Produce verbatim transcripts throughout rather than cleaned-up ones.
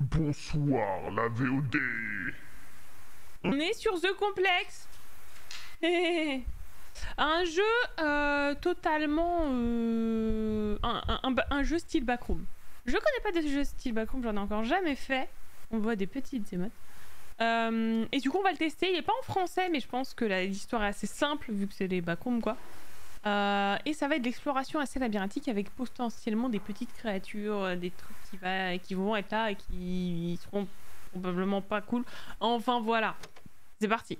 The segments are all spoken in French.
Bonsoir la V O D. On est sur The Complex. Un jeu euh, totalement... Euh, un, un, un jeu style backroom. Je connais pas de jeu style backroom, j'en ai encore jamais fait. On voit des petites émotes. Euh, et du coup on va le tester, il est pas en français mais je pense que l'histoire est assez simple vu que c'est les backrooms quoi. Euh, et ça va être de l'exploration assez labyrinthique avec potentiellement des petites créatures, des trucs qui, va, qui vont être là et qui seront probablement pas cool. Enfin voilà, c'est parti.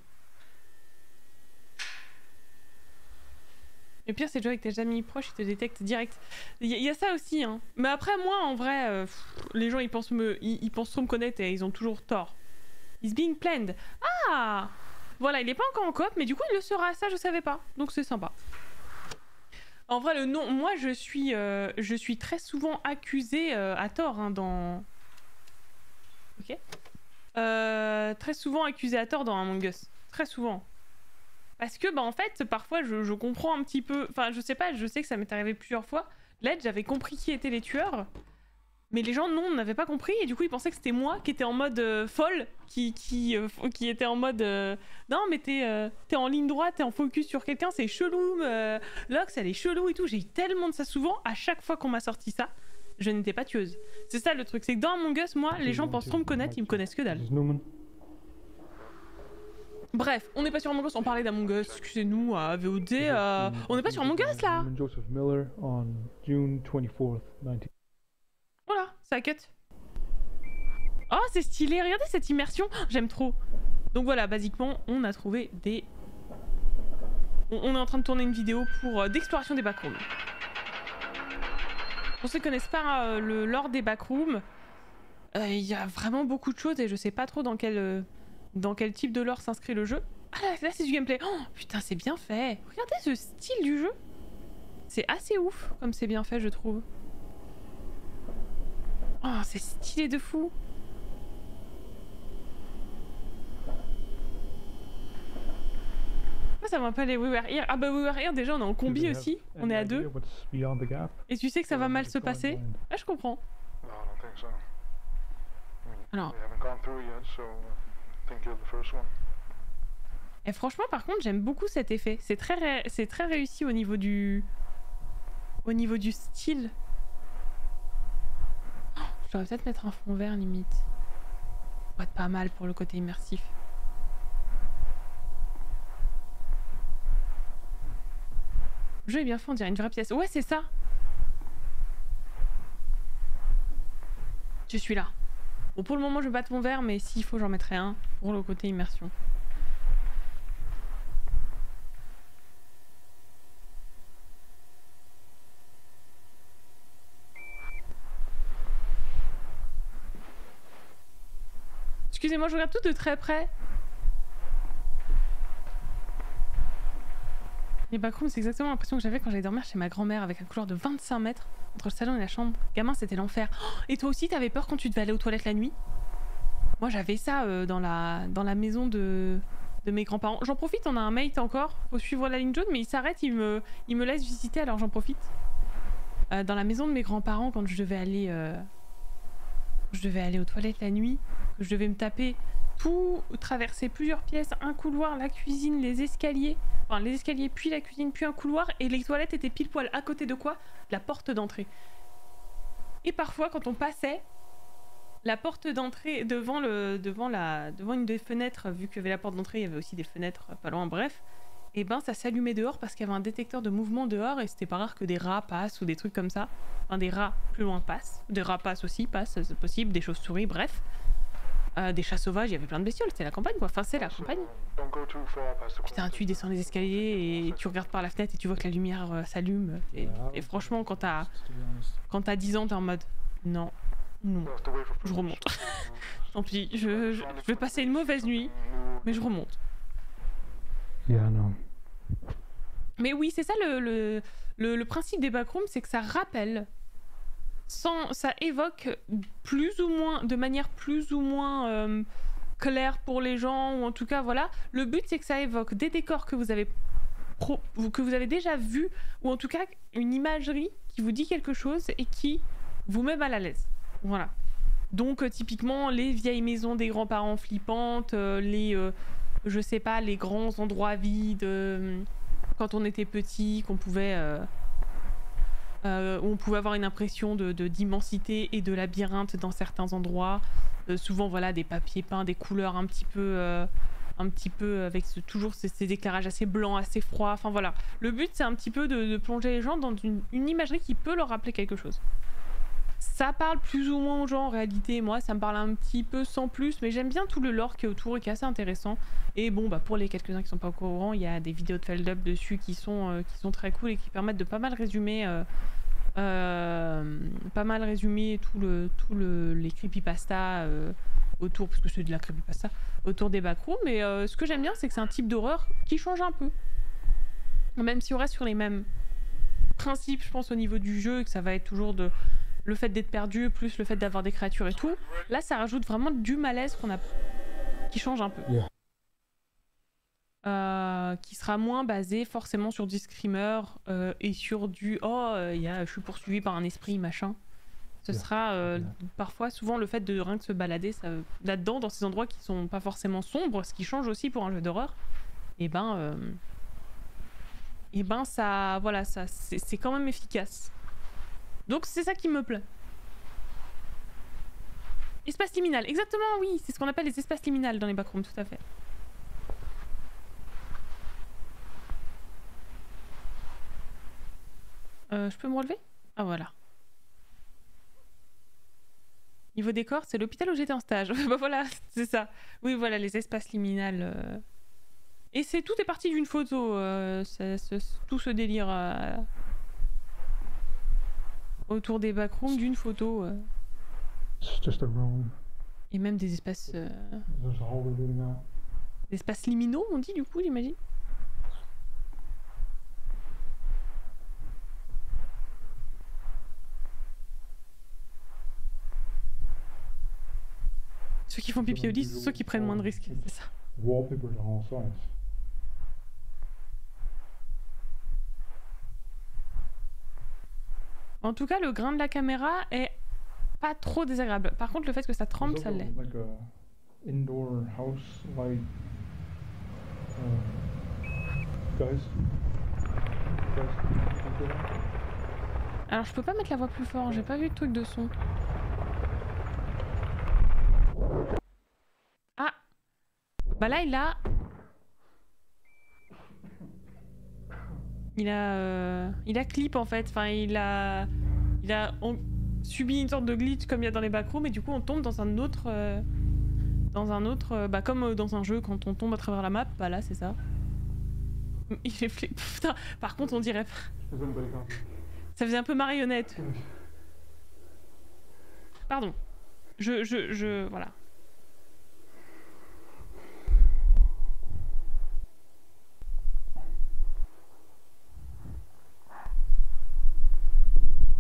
Le pire c'est de jouer avec tes amis proches, ils te détectent direct. Il y, y a ça aussi hein. Mais après moi en vrai, euh, pff, les gens ils pensent, me, ils, ils pensent trop me connaître et ils ont toujours tort. He's being planned. Ah! Voilà, il n'est pas encore en coop, mais du coup il le sera, ça je savais pas. Donc c'est sympa. En vrai, le nom, moi je suis, euh, je suis très souvent accusée euh, à tort hein, dans... Ok. Euh, très souvent accusée à tort dans Among Us. Très souvent. Parce que, bah en fait, parfois je, je comprends un petit peu... Enfin, je sais pas, je sais que ça m'est arrivé plusieurs fois. Là, j'avais compris qui étaient les tueurs. Mais les gens, non, n'avaient pas compris et du coup ils pensaient que c'était moi qui était en mode euh, folle, qui, qui, euh, qui était en mode euh, non mais t'es euh, en ligne droite, t'es en focus sur quelqu'un, c'est chelou, euh, Lox elle est chelou et tout. J'ai eu tellement de ça souvent, à chaque fois qu'on m'a sorti ça, je n'étais pas tueuse. C'est ça le truc, c'est que dans Among Us, moi les gens pensent trop me connaître, ils me connaissent que dalle. Bref, on n'est pas sur Among Us, on parlait d'Among Us, excusez-nous, à V O D, euh, on n'est pas sur Among Us là. Voilà, ça cut. Oh, c'est stylé, regardez cette immersion, j'aime trop. Donc voilà, basiquement, on a trouvé des... On est en train de tourner une vidéo pour euh, d'exploration des backrooms. Pour ceux qui ne connaissent pas euh, le lore des backrooms, il euh, y a vraiment beaucoup de choses et je sais pas trop dans quel, euh, dans quel type de lore s'inscrit le jeu. Ah là, là c'est du gameplay. Oh putain, c'est bien fait. Regardez ce style du jeu. C'est assez ouf comme c'est bien fait, je trouve. Oh, c'est stylé de fou. Oh, ça me rappelle les We Were Here. Ah bah We Were Here, déjà on est en combi aussi, on est à deux. Et tu sais que ça va mal se passer. Ah je comprends. Alors. Et franchement par contre j'aime beaucoup cet effet. C'est très, ré... c'est très réussi au niveau du... Au niveau du style. Je devrais peut-être mettre un fond vert limite. Ça va être pas mal pour le côté immersif. Le jeu est bien fait, on dirait une vraie pièce. Ouais, c'est ça. Je suis là. Bon, pour le moment, je vais pas de fond vert, mais s'il faut, j'en mettrai un pour le côté immersion. Excusez-moi, je regarde tout de très près. Les backrooms, c'est exactement l'impression que j'avais quand j'allais dormir chez ma grand-mère avec un couloir de vingt-cinq mètres entre le salon et la chambre. Gamin, c'était l'enfer. Oh, et toi aussi, t'avais peur quand tu devais aller aux toilettes la nuit? Moi, j'avais ça euh, dans, la, dans la maison de, de mes grands-parents. J'en profite, on a un mate encore. Faut suivre la ligne jaune, mais il s'arrête, il me, il me laisse visiter, alors j'en profite. Euh, dans la maison de mes grands-parents, quand je devais aller... Euh, je devais aller aux toilettes la nuit, que je devais me taper tout, traverser plusieurs pièces, un couloir, la cuisine, les escaliers, enfin les escaliers, puis la cuisine, puis un couloir, et les toilettes étaient pile poil à côté de quoi? La porte d'entrée. Et parfois, quand on passait, la porte d'entrée devant, le, devant, la, devant une des fenêtres, vu qu'il y avait la porte d'entrée, il y avait aussi des fenêtres pas loin, bref, et ben ça s'allumait dehors parce qu'il y avait un détecteur de mouvement dehors et c'était pas rare que des rats passent ou des trucs comme ça. Enfin, des rats plus loin passent, des rats passent aussi, passent, c'est possible, des chauves-souris, bref. Euh, des chats sauvages, il y avait plein de bestioles, c'était la campagne quoi, enfin c'est la campagne. Putain, tu descends les escaliers et tu regardes par la fenêtre et tu vois que la lumière euh, s'allume. Et, et franchement, quand t'as quand t'as dix ans, t'es en mode non, non, je remonte. Tant pis, je, je, je vais passer une mauvaise nuit, mais je remonte. Yeah, non. Mais oui, c'est ça le, le, le, le principe des backrooms, c'est que ça rappelle, sans, ça évoque plus ou moins, de manière plus ou moins euh, claire pour les gens, ou en tout cas voilà. Le but c'est que ça évoque des décors que vous avez, pro, que vous avez déjà vus, ou en tout cas une imagerie qui vous dit quelque chose et qui vous met mal à l'aise. Voilà. Donc typiquement les vieilles maisons des grands-parents flippantes, euh, les, euh, je sais pas, les grands endroits vides euh, quand on était petit, qu'on pouvait, euh, euh, on pouvait avoir une impression de, de, d'immensité et de labyrinthe dans certains endroits. Euh, souvent voilà des papiers peints, des couleurs un petit peu, euh, un petit peu avec ce, toujours ces, ces éclairages assez blancs, assez froids. Enfin voilà, le but c'est un petit peu de, de plonger les gens dans une, une imagerie qui peut leur rappeler quelque chose. Ça parle plus ou moins aux gens en réalité, moi ça me parle un petit peu sans plus, mais j'aime bien tout le lore qui est autour et qui est assez intéressant. Et bon bah pour les quelques-uns qui sont pas au courant, il y a des vidéos de Feldup dessus qui sont, euh, qui sont très cool et qui permettent de pas mal résumer euh, euh, pas mal résumer tout le, tout le, les creepypasta euh, autour, parce que c'est de la creepypasta, autour des backrooms. Mais euh, ce que j'aime bien c'est que c'est un type d'horreur qui change un peu. Même si on reste sur les mêmes principes je pense au niveau du jeu et que ça va être toujours de... le fait d'être perdu, plus le fait d'avoir des créatures et tout, là ça rajoute vraiment du malaise qu'on a, qui change un peu. Euh, qui sera moins basé forcément sur du screamer euh, et sur du « oh, euh, y a, je suis poursuivi par un esprit, machin ». Ce sera euh, parfois, souvent le fait de rien que se balader là-dedans, dans ces endroits qui sont pas forcément sombres, ce qui change aussi pour un jeu d'horreur, et ben, euh, et ben ça, voilà, ça, c'est quand même efficace. Donc c'est ça qui me plaît. Espace liminal, exactement, oui, c'est ce qu'on appelle les espaces liminales dans les backrooms, tout à fait. Euh, je peux me relever? Ah voilà. Niveau décor, c'est l'hôpital où j'étais en stage. Bah voilà, c'est ça. Oui, voilà, les espaces liminales. Et c'est tout est parti d'une photo, euh, ça, ce, tout ce délire... Euh... autour des backrooms d'une photo. Euh... Et même des espaces... Euh... Des espaces liminaux, on dit du coup, j'imagine. Ceux qui font pipi au lit, ceux qui prennent moins de risques, c'est ça. En tout cas, le grain de la caméra est pas trop désagréable. Par contre, le fait que ça tremble, ça l'est. Like indoor house like uh, guys. Guys. Alors, je peux pas mettre la voix plus fort. J'ai pas vu de truc de son. Ah, bah là, il a, il a, euh... il a clip en fait. Enfin, il a, il a on... subi une sorte de glitch comme il y a dans les backrooms, et du coup on tombe dans un autre, euh... dans un autre, euh... bah comme dans un jeu quand on tombe à travers la map. Bah là c'est ça. Il est flippé. Putain. Par contre on dirait. Ça faisait un peu marionnette. Pardon. Je, je, je, voilà.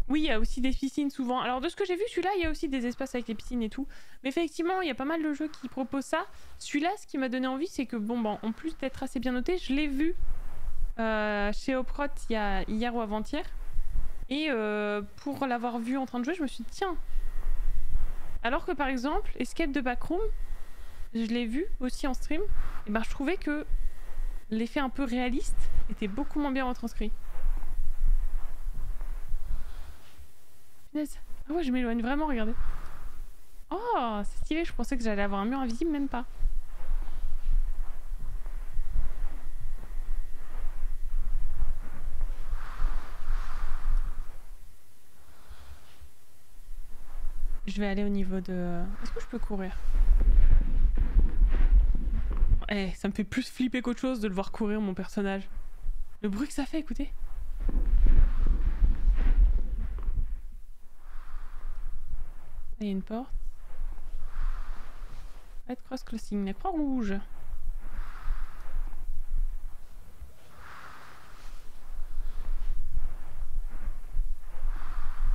Oui, il y a aussi des piscines souvent. Alors de ce que j'ai vu, celui-là, il y a aussi des espaces avec des piscines et tout. Mais effectivement, il y a pas mal de jeux qui proposent ça. Celui-là, ce qui m'a donné envie, c'est que bon, ben, en plus d'être assez bien noté, je l'ai vu euh, chez Hoproth il y a hier ou avant-hier. Et euh, pour l'avoir vu en train de jouer, je me suis dit tiens. Alors que par exemple, Escape the Backroom, je l'ai vu aussi en stream. Et ben, je trouvais que l'effet un peu réaliste était beaucoup moins bien retranscrit. Ah ouais, je m'éloigne vraiment, regardez. Oh, c'est stylé, je pensais que j'allais avoir un mur invisible, même pas. Je vais aller au niveau de... Est-ce que je peux courir? Eh, ça me fait plus flipper qu'autre chose de le voir courir, mon personnage. Le bruit que ça fait, écoutez. Il y a une porte. Red Cross Crossing, la croix rouge.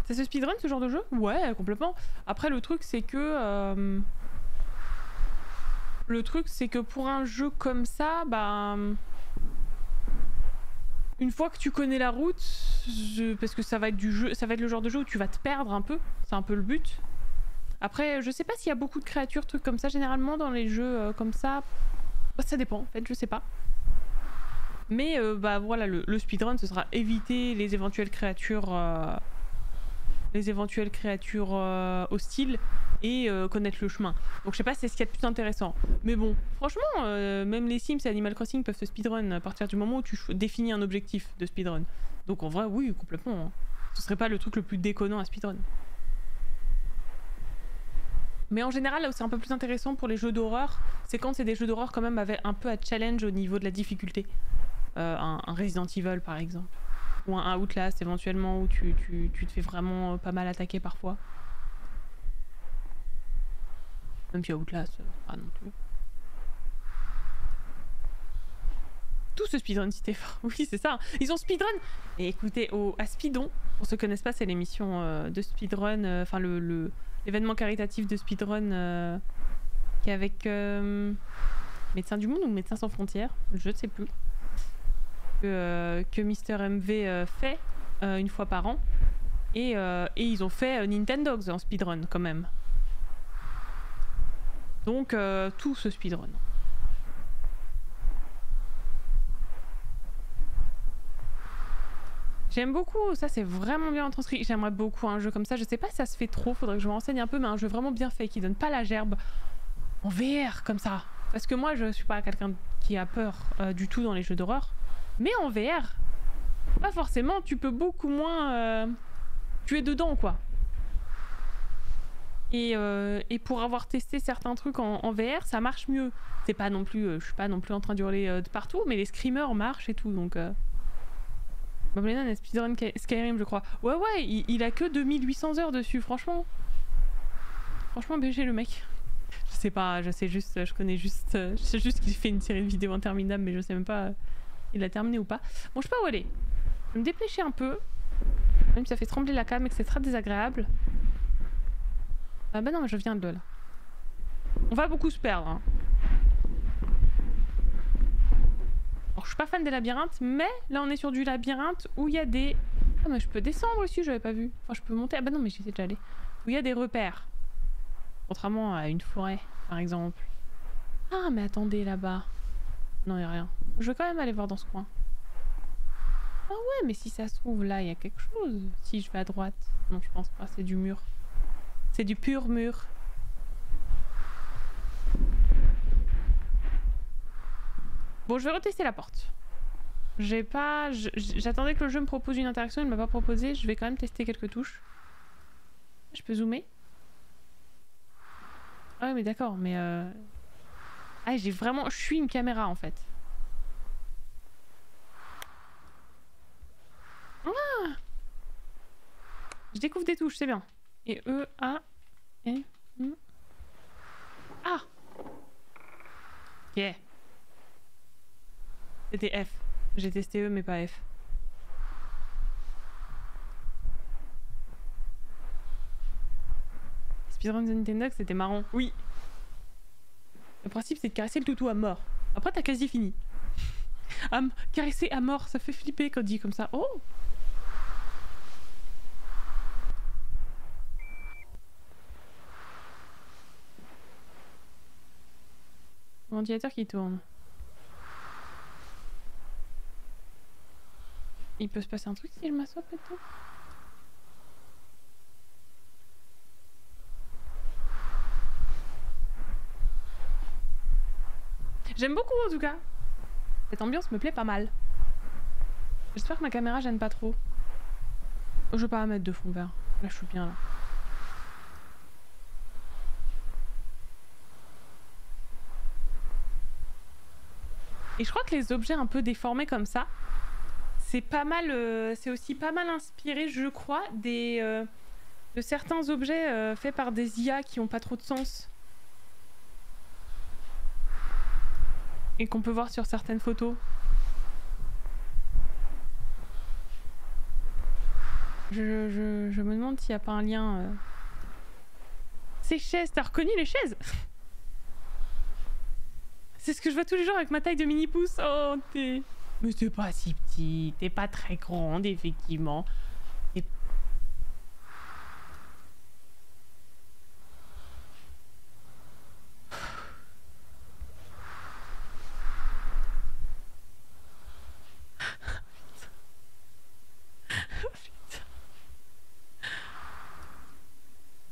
Ça se speedrun ce genre de jeu? Ouais, complètement. Après le truc c'est que... Euh, le truc c'est que pour un jeu comme ça, bah... Une fois que tu connais la route, je, parce que ça va être du jeu, ça va être le genre de jeu où tu vas te perdre un peu, c'est un peu le but. Après, je sais pas s'il y a beaucoup de créatures, trucs comme ça. Généralement, dans les jeux euh, comme ça, bah, ça dépend en fait, je sais pas. Mais euh, bah voilà, le, le speedrun, ce sera éviter les éventuelles créatures, euh, les éventuelles créatures euh, hostiles et euh, connaître le chemin. Donc je sais pas si c'est ce qu'il y a de plus intéressant. Mais bon, franchement, euh, même les Sims et Animal Crossing peuvent se speedrun à partir du moment où tu définis un objectif de speedrun. Donc en vrai, oui, complètement. Hein. Ce serait pas le truc le plus déconnant à speedrun. Mais en général, là où c'est un peu plus intéressant pour les jeux d'horreur, c'est quand c'est des jeux d'horreur quand même avec un peu à challenge au niveau de la difficulté. Euh, un, un Resident Evil par exemple, ou un, un Outlast éventuellement, où tu, tu, tu te fais vraiment pas mal attaquer parfois. Même si Outlast, pas non plus. Tout ce speedrun si t'es fort, oui c'est ça, ils ont speedrun. Et écoutez, au, à Speedon, pour ceux qui connaissent pas, c'est l'émission euh, de speedrun, enfin euh, le l'événement caritatif de speedrun euh, qui est avec euh, Médecins du Monde ou Médecins sans frontières, je ne sais plus. Que, euh, que Mister M V euh, fait euh, une fois par an, et, euh, et ils ont fait euh, Nintendogs en speedrun quand même. Donc euh, tout ce speedrun. J'aime beaucoup, ça c'est vraiment bien transcrit. J'aimerais beaucoup un jeu comme ça, je sais pas si ça se fait trop, faudrait que je me renseigne un peu, mais un jeu vraiment bien fait qui donne pas la gerbe en V R comme ça. Parce que moi je suis pas quelqu'un qui a peur euh, du tout dans les jeux d'horreur. Mais en V R, pas forcément, tu peux beaucoup moins... Euh, tu es dedans, quoi. Et, euh, et pour avoir testé certains trucs en, en V R, ça marche mieux. C'est pas non plus... Euh, je suis pas non plus en train d'hurler euh, de partout, mais les screamers marchent et tout, donc... Euh... Bob Lennon a speedrun Skyrim, je crois. Ouais, ouais, il, il a que deux mille huit cents heures dessus, franchement. Franchement, B G le mec. Je sais pas, je sais juste... Je connais juste... Euh, je sais juste qu'il fait une série de vidéos interminables, mais je sais même pas... Euh... Il l'a terminé ou pas. Bon, je sais pas où aller. Je vais me dépêcher un peu. Même si ça fait trembler la cam et que c'est très désagréable. Ah bah non, mais je viens de là. On va beaucoup se perdre. Hein. Alors, je suis pas fan des labyrinthes, mais là on est sur du labyrinthe où il y a des... Ah mais je peux descendre aussi, j'avais pas vu. Enfin, je peux monter. Ah bah non, mais j'y étais déjà allée. Où il y a des repères. Contrairement à une forêt, par exemple. Ah mais attendez, là-bas. Non, il n'y a rien. Je vais quand même aller voir dans ce coin. Ah ouais, mais si ça se trouve, là, il y a quelque chose. Si je vais à droite. Non, je pense pas. C'est du mur. C'est du pur mur. Bon, je vais retester la porte. J'ai pas... J'attendais que le jeu me propose une interaction. Il ne m'a pas proposé. Je vais quand même tester quelques touches. Je peux zoomer? Ah ouais, mais d'accord, mais... Euh... Ah, j'ai vraiment... Je suis une caméra, en fait. Ah, je découvre des touches, c'est bien. Et E, A, et M. Ah, yeah. C'était F. J'ai testé E, mais pas F. Speedrun de Nintendogs, c'était marrant. Oui. Le principe, c'est de caresser le toutou à mort. Après, t'as quasi fini. À caresser à mort, ça fait flipper quand on dit comme ça. Oh! Mon ventilateur qui tourne. Il peut se passer un truc si je m'assois peut-être? J'aime beaucoup en tout cas. Cette ambiance me plaît pas mal. J'espère que ma caméra gêne pas trop. Je vais pas mettre de fond vert. Là, je suis bien là. Et je crois que les objets un peu déformés comme ça, c'est pas mal. Euh, c'est aussi pas mal inspiré, je crois, des euh, de certains objets euh, faits par des I A qui ont pas trop de sens. Et qu'on peut voir sur certaines photos. Je, je, je me demande s'il n'y a pas un lien... Euh... Ces chaises, t'as reconnu les chaises? C'est ce que je vois tous les jours avec ma taille de mini-pouce. Oh, t'es... Mais t'es pas si petit, t'es pas très grande, effectivement.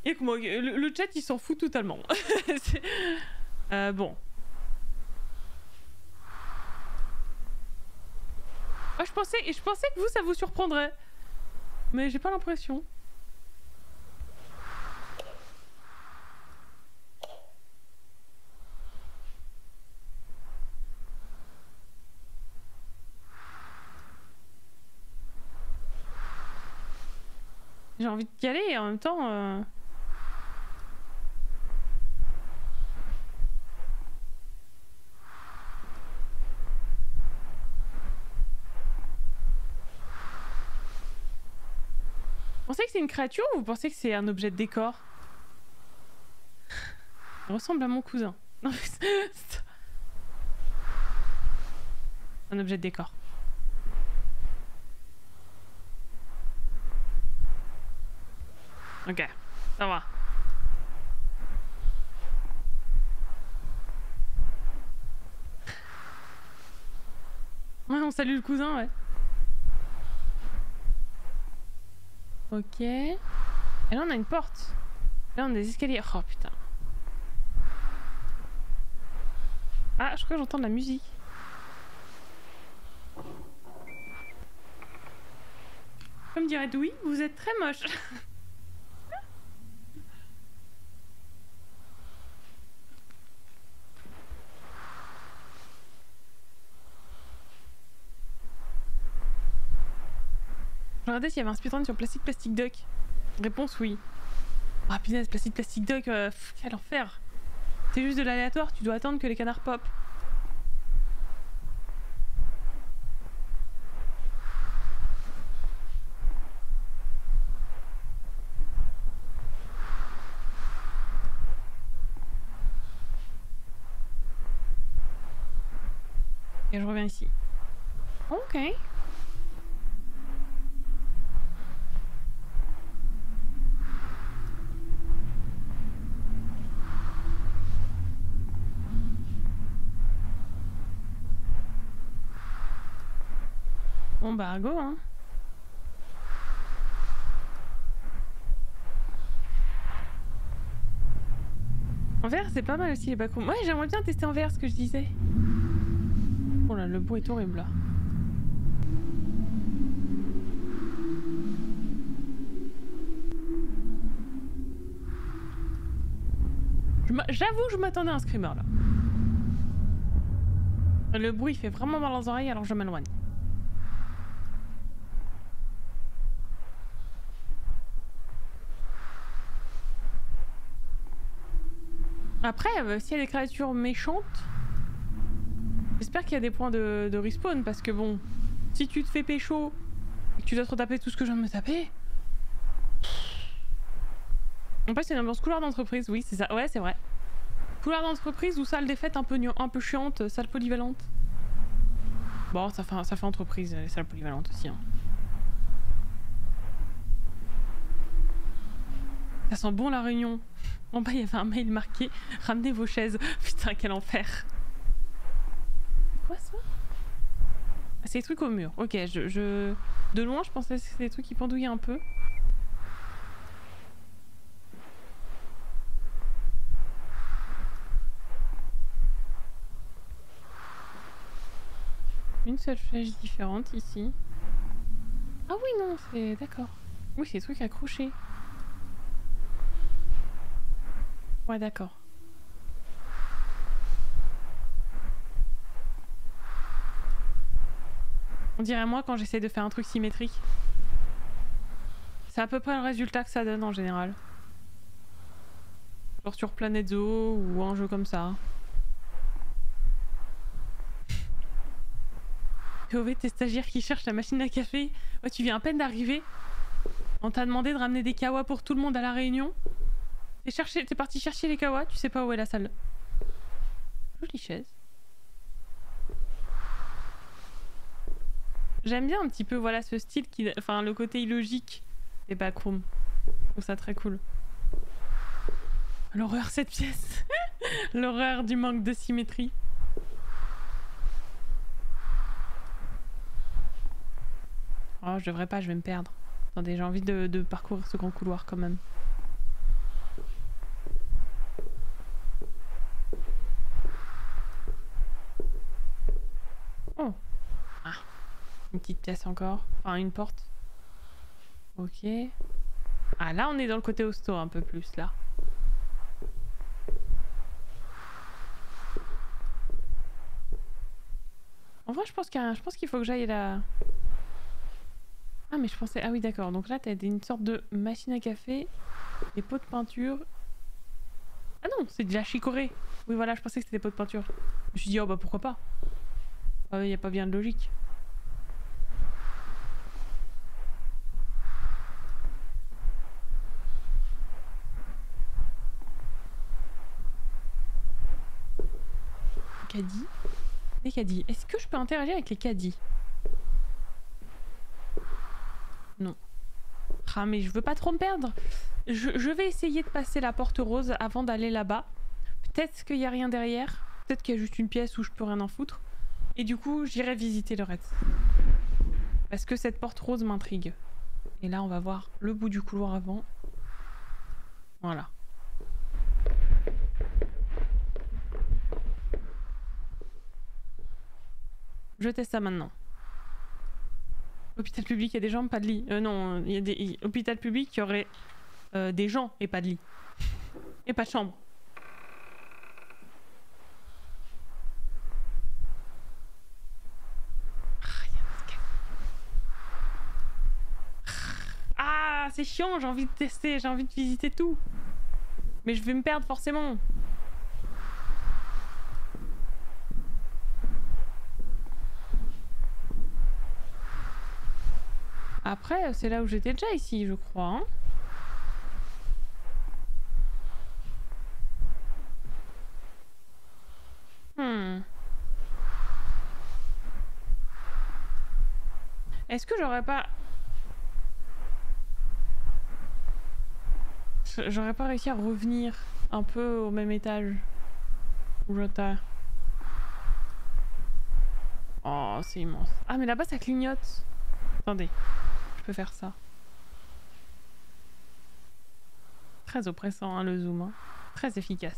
Et que moi, le, le chat, il s'en fout totalement. euh, bon. Ah, je pensais, et je pensais que vous, ça vous surprendrait. Mais j'ai pas l'impression. J'ai envie de caler et en même temps... Euh... Vous pensez que c'est une créature ou vous pensez que c'est un objet de décor? Il ressemble à mon cousin. Non, mais un objet de décor. Ok, ça va. Ouais, on salue le cousin, ouais. Ok. Et là, on a une porte. Là, on a des escaliers. Oh, putain. Ah, je crois que j'entends de la musique. Comme dirait Douy, vous êtes très moche. Je regardais s'il y avait un speedrun sur Plastic Plastic Duck. Réponse oui. Ah putain, ce Plastic Plastic Duck, euh, pff, quel enfer. C'est juste de l'aléatoire, tu dois attendre que les canards pop. Et je reviens ici. Ok. Bon bah go hein. En V R c'est pas mal aussi les backrooms. Ouais, j'aimerais bien tester en V R ce que je disais. Oh là, le bruit est horrible là. J'avoue, je m'attendais à un screamer là. Le bruit fait vraiment mal aux oreilles alors je m'éloigne. Après, euh, s'il y a des créatures méchantes, j'espère qu'il y a des points de, de respawn parce que bon, si tu te fais pécho et que tu dois te retaper tout ce que je viens de me taper. En fait, c'est une ambiance couloir d'entreprise, oui, c'est ça, ouais, c'est vrai. Couloir d'entreprise ou salle des fêtes un peu, un peu chiante, salle polyvalente. Bon, ça fait, ça fait entreprise, les salles polyvalentes aussi. Hein. Ça sent bon la réunion. En bas, il y avait un mail marqué « Ramenez vos chaises ». Putain, quel enfer. C'est quoi ça? C'est des trucs au mur. Ok, je, je... de loin, je pensais que c'était des trucs qui pendouillaient un peu. Une seule flèche différente, ici. Ah oui, non, c'est... D'accord. Oui, c'est des trucs accrochés. Ouais, d'accord. On dirait moi quand j'essaie de faire un truc symétrique. C'est à peu près le résultat que ça donne en général. Genre sur Planet Zoo ou un jeu comme ça. Théové, tes stagiaires qui cherchent la machine à café. Ouais, tu viens à peine d'arriver. On t'a demandé de ramener des kawas pour tout le monde à la réunion. T'es parti chercher les kawas, tu sais pas où est la salle. Jolie chaise. J'aime bien un petit peu, voilà, ce style, qui, enfin le côté illogique des backrooms. Je trouve ça très cool. L'horreur cette pièce. L'horreur du manque de symétrie. Oh, je devrais pas, je vais me perdre. Attendez, j'ai envie de, de parcourir ce grand couloir quand même. Une petite pièce encore. Enfin, une porte. Ok. Ah, là, on est dans le côté hosto un peu plus, là. En vrai, je pense qu'il qu faut que j'aille là... Ah, mais je pensais... Ah oui, d'accord. Donc là, t'as une sorte de machine à café, des pots de peinture... Ah non, c'est de la chicorée. Oui, voilà, je pensais que c'était des pots de peinture. Je me suis dit, oh bah pourquoi pas. Il n'y a pas bien de logique. Caddie. Des caddies. Est-ce que je peux interagir avec les caddies? Non. Ah, mais je veux pas trop me perdre. Je, je vais essayer de passer la porte rose avant d'aller là-bas. Peut-être qu'il n'y a rien derrière. Peut-être qu'il y a juste une pièce où je peux rien en foutre. Et du coup, j'irai visiter le reste. Parce que cette porte rose m'intrigue. Et là, on va voir le bout du couloir avant. Voilà. Je teste ça maintenant. Hôpital public, il y a des gens, pas de lit. Euh, non, il y a des... Y... Hôpital public, il y aurait euh, des gens et pas de lit. Et pas de chambre. Ah, c'est chiant, j'ai envie de tester, j'ai envie de visiter tout. Mais je vais me perdre forcément. Après, c'est là où j'étais déjà ici, je crois. Hein, hmm. Est-ce que j'aurais pas... J'aurais pas réussi à revenir un peu au même étage où j'étais. Oh, c'est immense. Ah, mais là-bas, ça clignote. Attendez. Faire ça. Très oppressant hein, le zoom, hein. Très efficace.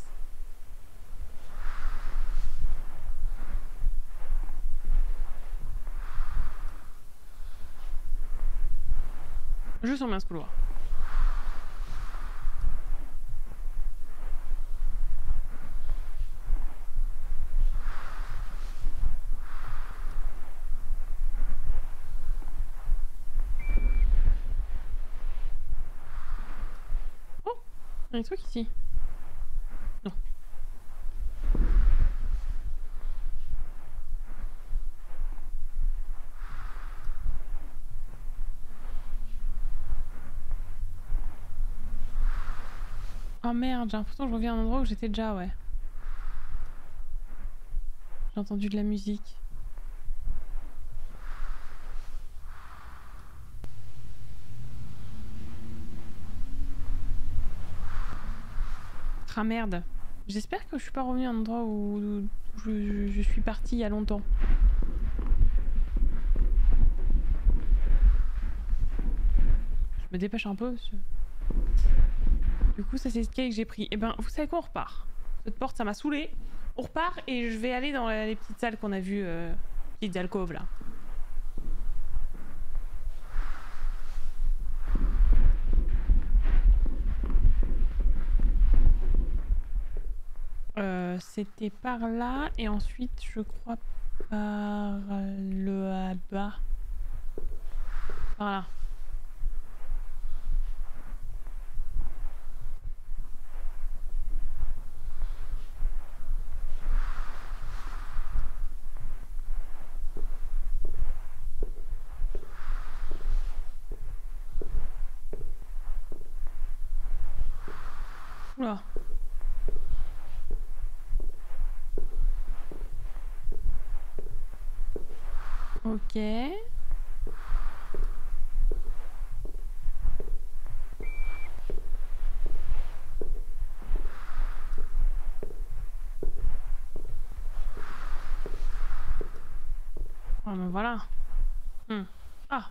Je sens bien ce couloir. Il y a des trucs ici. Non. Oh merde, j'ai l'impression que je reviens à un endroit où j'étais déjà, ouais. J'ai entendu de la musique. Ah merde, j'espère que je suis pas revenue à un endroit où je, je, je suis partie il y a longtemps. Je me dépêche un peu. Du coup ça c'est ce que j'ai pris. Et ben vous savez quoi, on repart. Cette porte ça m'a saoulée. On repart et je vais aller dans les petites salles qu'on a vues, euh, petites alcôves là. Euh, c'était par là et ensuite je crois par le bas. Par là. Oula. Ok. Oh, mais voilà. Hmm. Ah.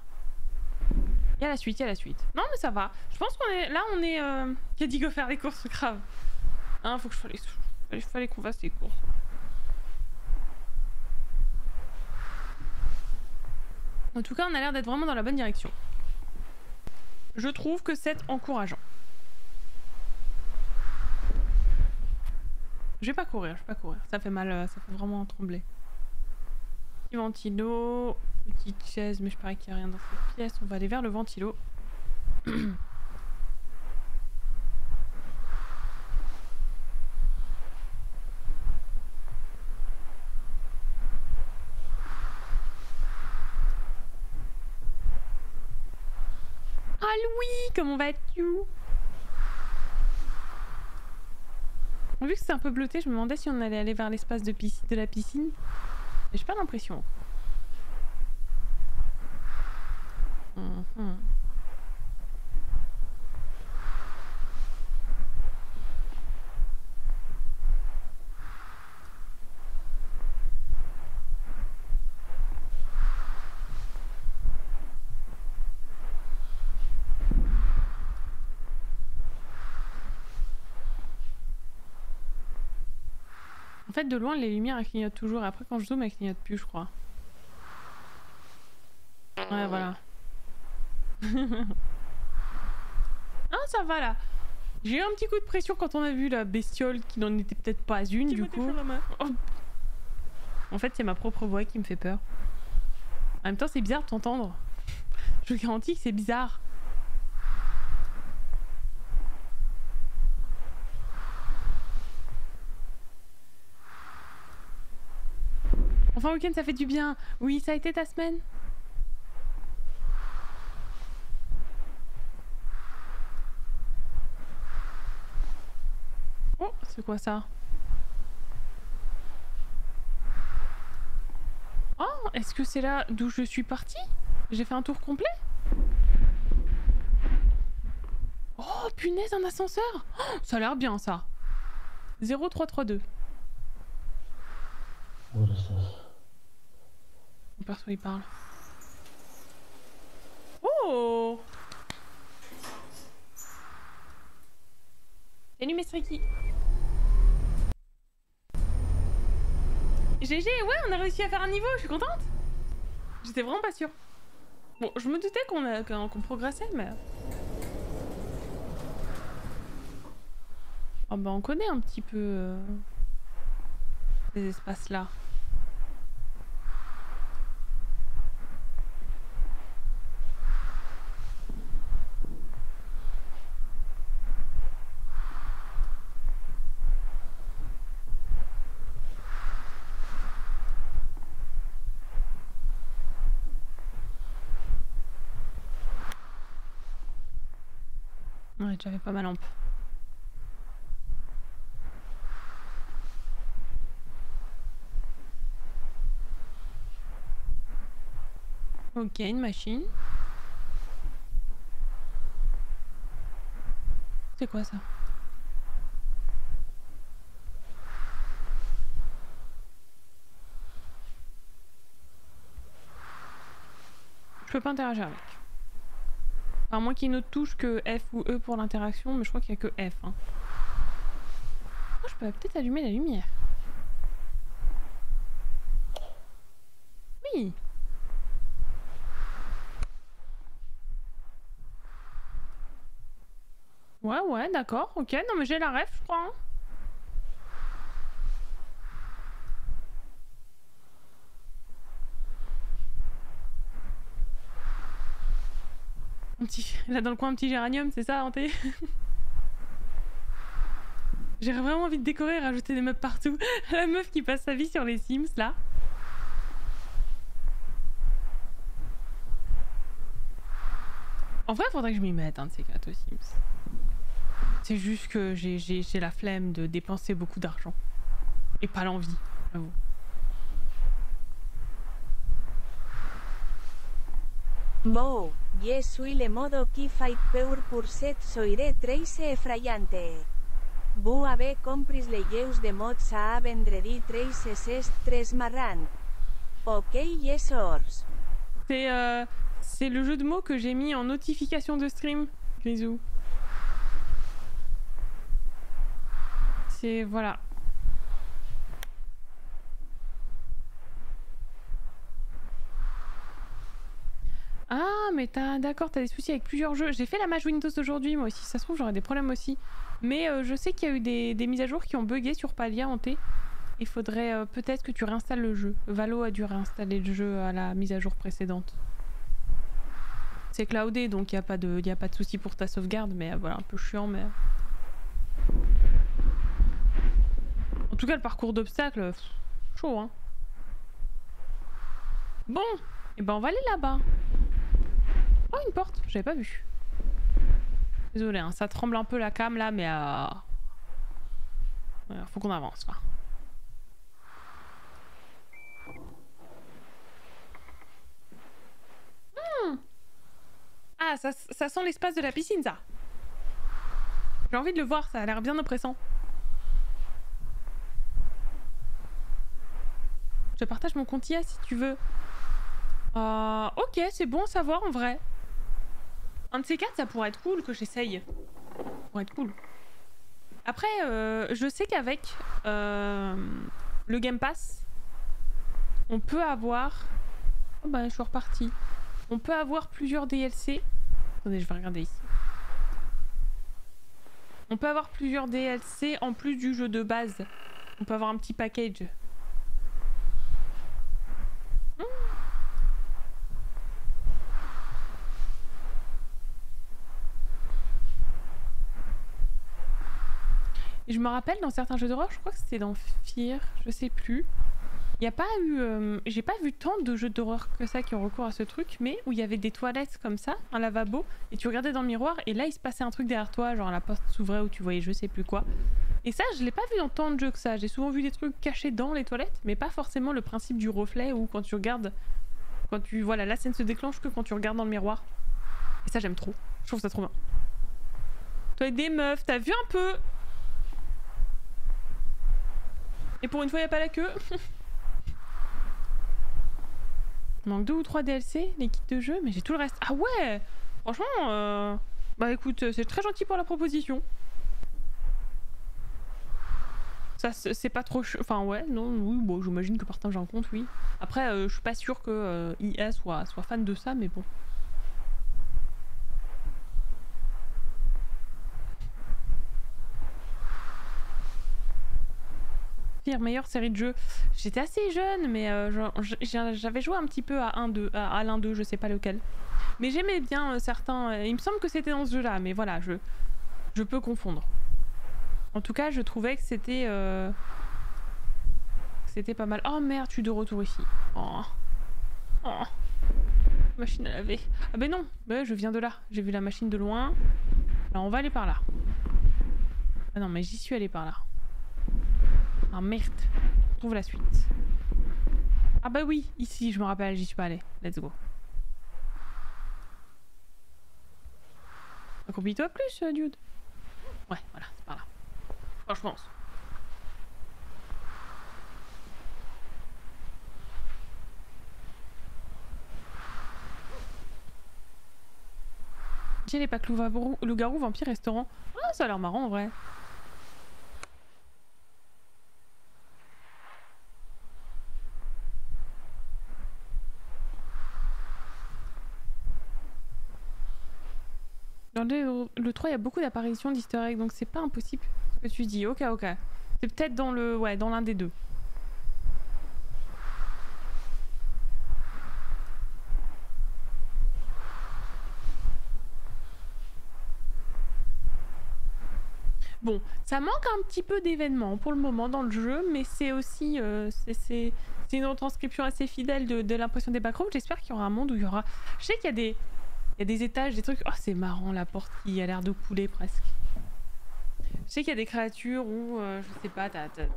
Il y a la suite, il y a la suite. Non mais ça va. Je pense qu'on est... Là on est... Euh... Qui a dit go faire les courses, grave. Hein, faut que je fasse les... Il fallait qu'on fasse les courses. En tout cas, on a l'air d'être vraiment dans la bonne direction. Je trouve que c'est encourageant. Je vais pas courir, je vais pas courir. Ça fait mal, ça fait vraiment trembler. Petit ventilo, petite chaise, mais je parie qu'il n'y a rien dans cette pièce. On va aller vers le ventilo. Ah Louis, comment vas-tu? Vu que c'est un peu bleuté, je me demandais si on allait aller vers l'espace de, de la piscine. Mais j'ai pas l'impression. Hum, hum. En fait, de loin, les lumières elles clignotent toujours. Après, quand je zoome, elles clignotent plus, je crois. Ouais, voilà. Ah, ça va là. J'ai eu un petit coup de pression quand on a vu la bestiole qui n'en était peut-être pas une, du coup. Oh. En fait, c'est ma propre voix qui me fait peur. En même temps, c'est bizarre de t'entendre. Je garantis que c'est bizarre. Enfin, week-end, ça fait du bien. Oui, ça a été ta semaine? Oh, c'est quoi ça? Oh, est-ce que c'est là d'où je suis partie? J'ai fait un tour complet? Oh, punaise, un ascenseur! Oh, ça a l'air bien, ça. zéro trois trois deux. What is this? Mon perso il parle. Oh! Salut Mestriki! G G, ouais, on a réussi à faire un niveau, je suis contente! J'étais vraiment pas sûre. Bon, je me doutais qu'on a, qu'on progressait, mais. Oh bah, on connaît un petit peu. Euh, ces espaces-là. Ouais, j'avais pas ma lampe. Ok, une machine. C'est quoi ça? Je peux pas interagir avec. À moins qu'il y ait une autre touche que F ou E pour l'interaction, mais je crois qu'il n'y a que F. Hein. Oh, je peux peut-être allumer la lumière. Oui. Ouais, ouais, d'accord, ok. Non, mais j'ai la ref, je crois. Hein. Un petit... Là dans le coin, un petit géranium, c'est ça, hanté? J'ai vraiment envie de décorer et rajouter des meubles partout. La meuf qui passe sa vie sur les Sims, là. En vrai, faudrait que je m'y mette, un de ces quatre aux Sims. C'est juste que j'ai la flemme de dépenser beaucoup d'argent. Et pas l'envie, j'avoue. Wow, je suis le modo qui fait peur pour cette soirée très effrayante. Vous avez compris les jeux de mots à vendredi treize c'est très marrant. Ok, yes, horse. C'est euh, c'est le jeu de mots que j'ai mis en notification de stream, Grisou. C'est voilà. mais t'as d'accord, t'as des soucis avec plusieurs jeux. J'ai fait la match Windows aujourd'hui, moi aussi. Si ça se trouve, j'aurais des problèmes aussi. Mais euh, je sais qu'il y a eu des, des mises à jour qui ont bugué sur Palia en T. Il faudrait euh, peut-être que tu réinstalles le jeu. Valo a dû réinstaller le jeu à la mise à jour précédente. C'est cloudé, donc il n'y a pas de, y a pas de souci pour ta sauvegarde, mais euh, voilà, un peu chiant, mais... En tout cas, le parcours d'obstacles, chaud, hein. Bon, et ben on va aller là-bas. Oh, une porte, j'avais pas vu. Désolé, hein, ça tremble un peu la cam là, mais... Euh... Alors, faut qu'on avance, quoi. Hmm. Ah, ça, ça sent l'espace de la piscine, ça. J'ai envie de le voir, ça a l'air bien oppressant. Je partage mon compte I A si tu veux. Euh, ok, c'est bon à savoir en vrai. Un de ces quatre, ça pourrait être cool que j'essaye. Ça pourrait être cool. Après, euh, je sais qu'avec euh, le Game Pass, on peut avoir... Oh bah, je suis repartie. On peut avoir plusieurs D L C. Attendez, je vais regarder ici. On peut avoir plusieurs D L C en plus du jeu de base. On peut avoir un petit package. Et je me rappelle dans certains jeux d'horreur, je crois que c'était dans Fear, je sais plus. Il n'y a pas eu... Euh, j'ai pas vu tant de jeux d'horreur que ça qui ont recours à ce truc, mais où il y avait des toilettes comme ça, un lavabo, et tu regardais dans le miroir, et là il se passait un truc derrière toi, genre la porte s'ouvrait ou tu voyais je sais plus quoi. Et ça, je l'ai pas vu dans tant de jeux que ça. J'ai souvent vu des trucs cachés dans les toilettes, mais pas forcément le principe du reflet ou quand tu regardes... Quand tu... Voilà, la scène se déclenche que quand tu regardes dans le miroir. Et ça, j'aime trop. Je trouve ça trop bien. Toi et des meufs, t'as vu un peu? Et pour une fois, il n'y a pas la queue. Il manque deux ou trois D L C, les kits de jeu, mais j'ai tout le reste. Ah ouais. Franchement, euh... bah écoute, c'est très gentil pour la proposition. Ça, c'est pas trop... Enfin ouais, non, oui, bon, j'imagine que partage un compte, oui. Après, euh, je suis pas sûre que euh, I A soit, soit fan de ça, mais bon. Meilleure série de jeux. J'étais assez jeune, mais euh, j'avais joué un petit peu à l'un d'eux, je sais pas lequel. Mais j'aimais bien euh, certains. Il me semble que c'était dans ce jeu-là, mais voilà, je, je peux confondre. En tout cas, je trouvais que c'était euh, c'était pas mal. Oh merde, je suis de retour ici. Oh. Oh. Machine à laver. Ah ben non, ben, je viens de là. J'ai vu la machine de loin. Alors on va aller par là. Ah non, mais j'y suis allée par là. Ah merde, on trouve la suite. Ah bah oui, ici je me rappelle, j'y suis pas allée. Let's go. Accomplis-toi plus, dude. Ouais, voilà, c'est par là. Enfin, je pense. J'ai les packs loup-garou, vampire, restaurant. Ah, ça a l'air marrant en vrai. Le trois, il y a beaucoup d'apparitions d'easter egg, donc c'est pas impossible ce que tu dis. Ok, ok. C'est peut-être dans le, ouais, dans l'un des deux. Bon, ça manque un petit peu d'événements pour le moment dans le jeu, mais c'est aussi euh, c'est une retranscription assez fidèle de, de l'impression des backrooms. J'espère qu'il y aura un monde où il y aura... Je sais qu'il y a des... Il y a des étages, des trucs... Oh, c'est marrant, la porte qui a l'air de couler presque. Je sais qu'il y a des créatures où, euh, je sais pas, t'as... t'as, t'as...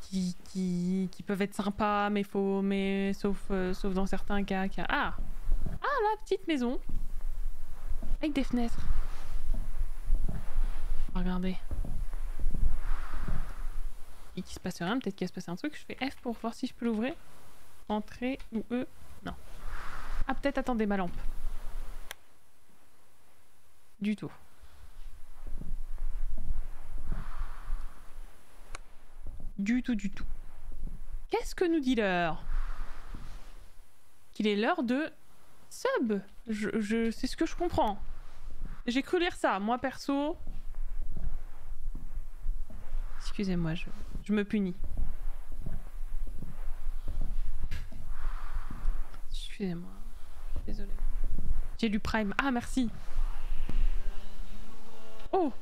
Qui, qui, qui peuvent être sympas, mais faut... Mais sauf, euh, sauf dans certains cas. Qui a... Ah, ah, la petite maison. Avec des fenêtres. Regardez. Et qu'il se passe rien, peut-être qu'il va se passer un truc. Je fais F pour voir si je peux l'ouvrir. Entrée ou E. Non. Ah, peut-être attendez ma lampe. Du tout. Du tout, du tout. Qu'est-ce que nous dit l'heure? Qu'il est l'heure de sub. Je, je, c'est ce que je comprends. J'ai cru lire ça, moi perso. Excusez-moi, je, je me punis. Excusez-moi, désolé. J'ai du Prime. Ah, merci. Oh.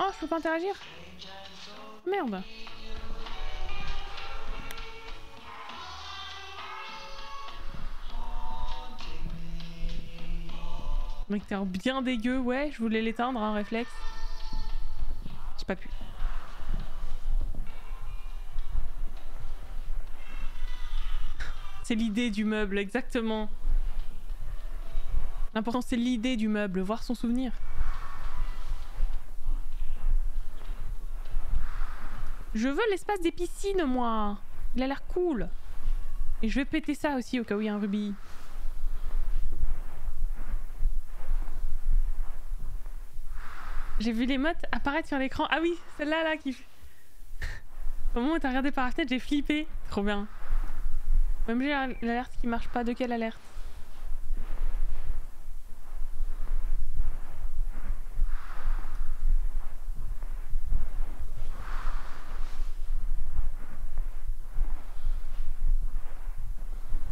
Oh, je peux pas interagir. Merde. Micteur bien dégueu, ouais, je voulais l'éteindre, un hein, réflexe. J'ai pas pu. C'est l'idée du meuble, exactement. L'important, c'est l'idée du meuble, voir son souvenir. Je veux l'espace des piscines, moi. Il a l'air cool. Et je vais péter ça aussi, au cas où il y a un rubis. J'ai vu les mottes apparaître sur l'écran. Ah oui, celle-là, là, qui... Au moment où t'as regardé par la fenêtre, j'ai flippé. Trop bien. Même j'ai l'alerte qui marche pas. De quelle alerte?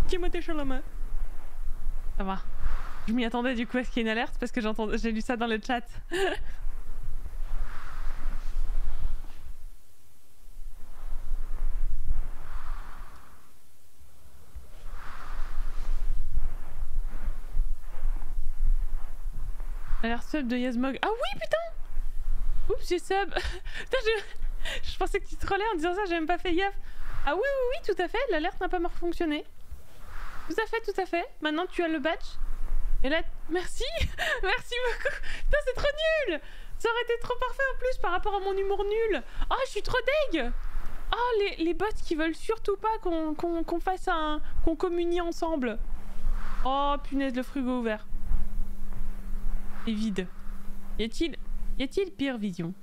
Timothée Chalamet. Ça va. Je m'y attendais du coup à ce qu'il y ait une alerte parce que j'ai lu ça dans le chat. Alerte sub de Yasmog. Ah oui, putain! Oups, j'ai sub. Putain, je... je pensais que tu trollais en disant ça, j'ai même pas fait gaffe. Ah oui, oui, oui, tout à fait, l'alerte n'a pas mal fonctionné. Tout à fait, tout à fait. Maintenant, tu as le badge. Et là, merci! Merci beaucoup! Putain, c'est trop nul! Ça aurait été trop parfait en plus par rapport à mon humour nul. Oh, je suis trop deg! Oh, les, les bots qui veulent surtout pas qu'on qu'on, qu'on fasse un... qu'on communie ensemble. Oh, punaise, le frigo ouvert. Et vide. Y a-t-il... Y a-t-il pire vision?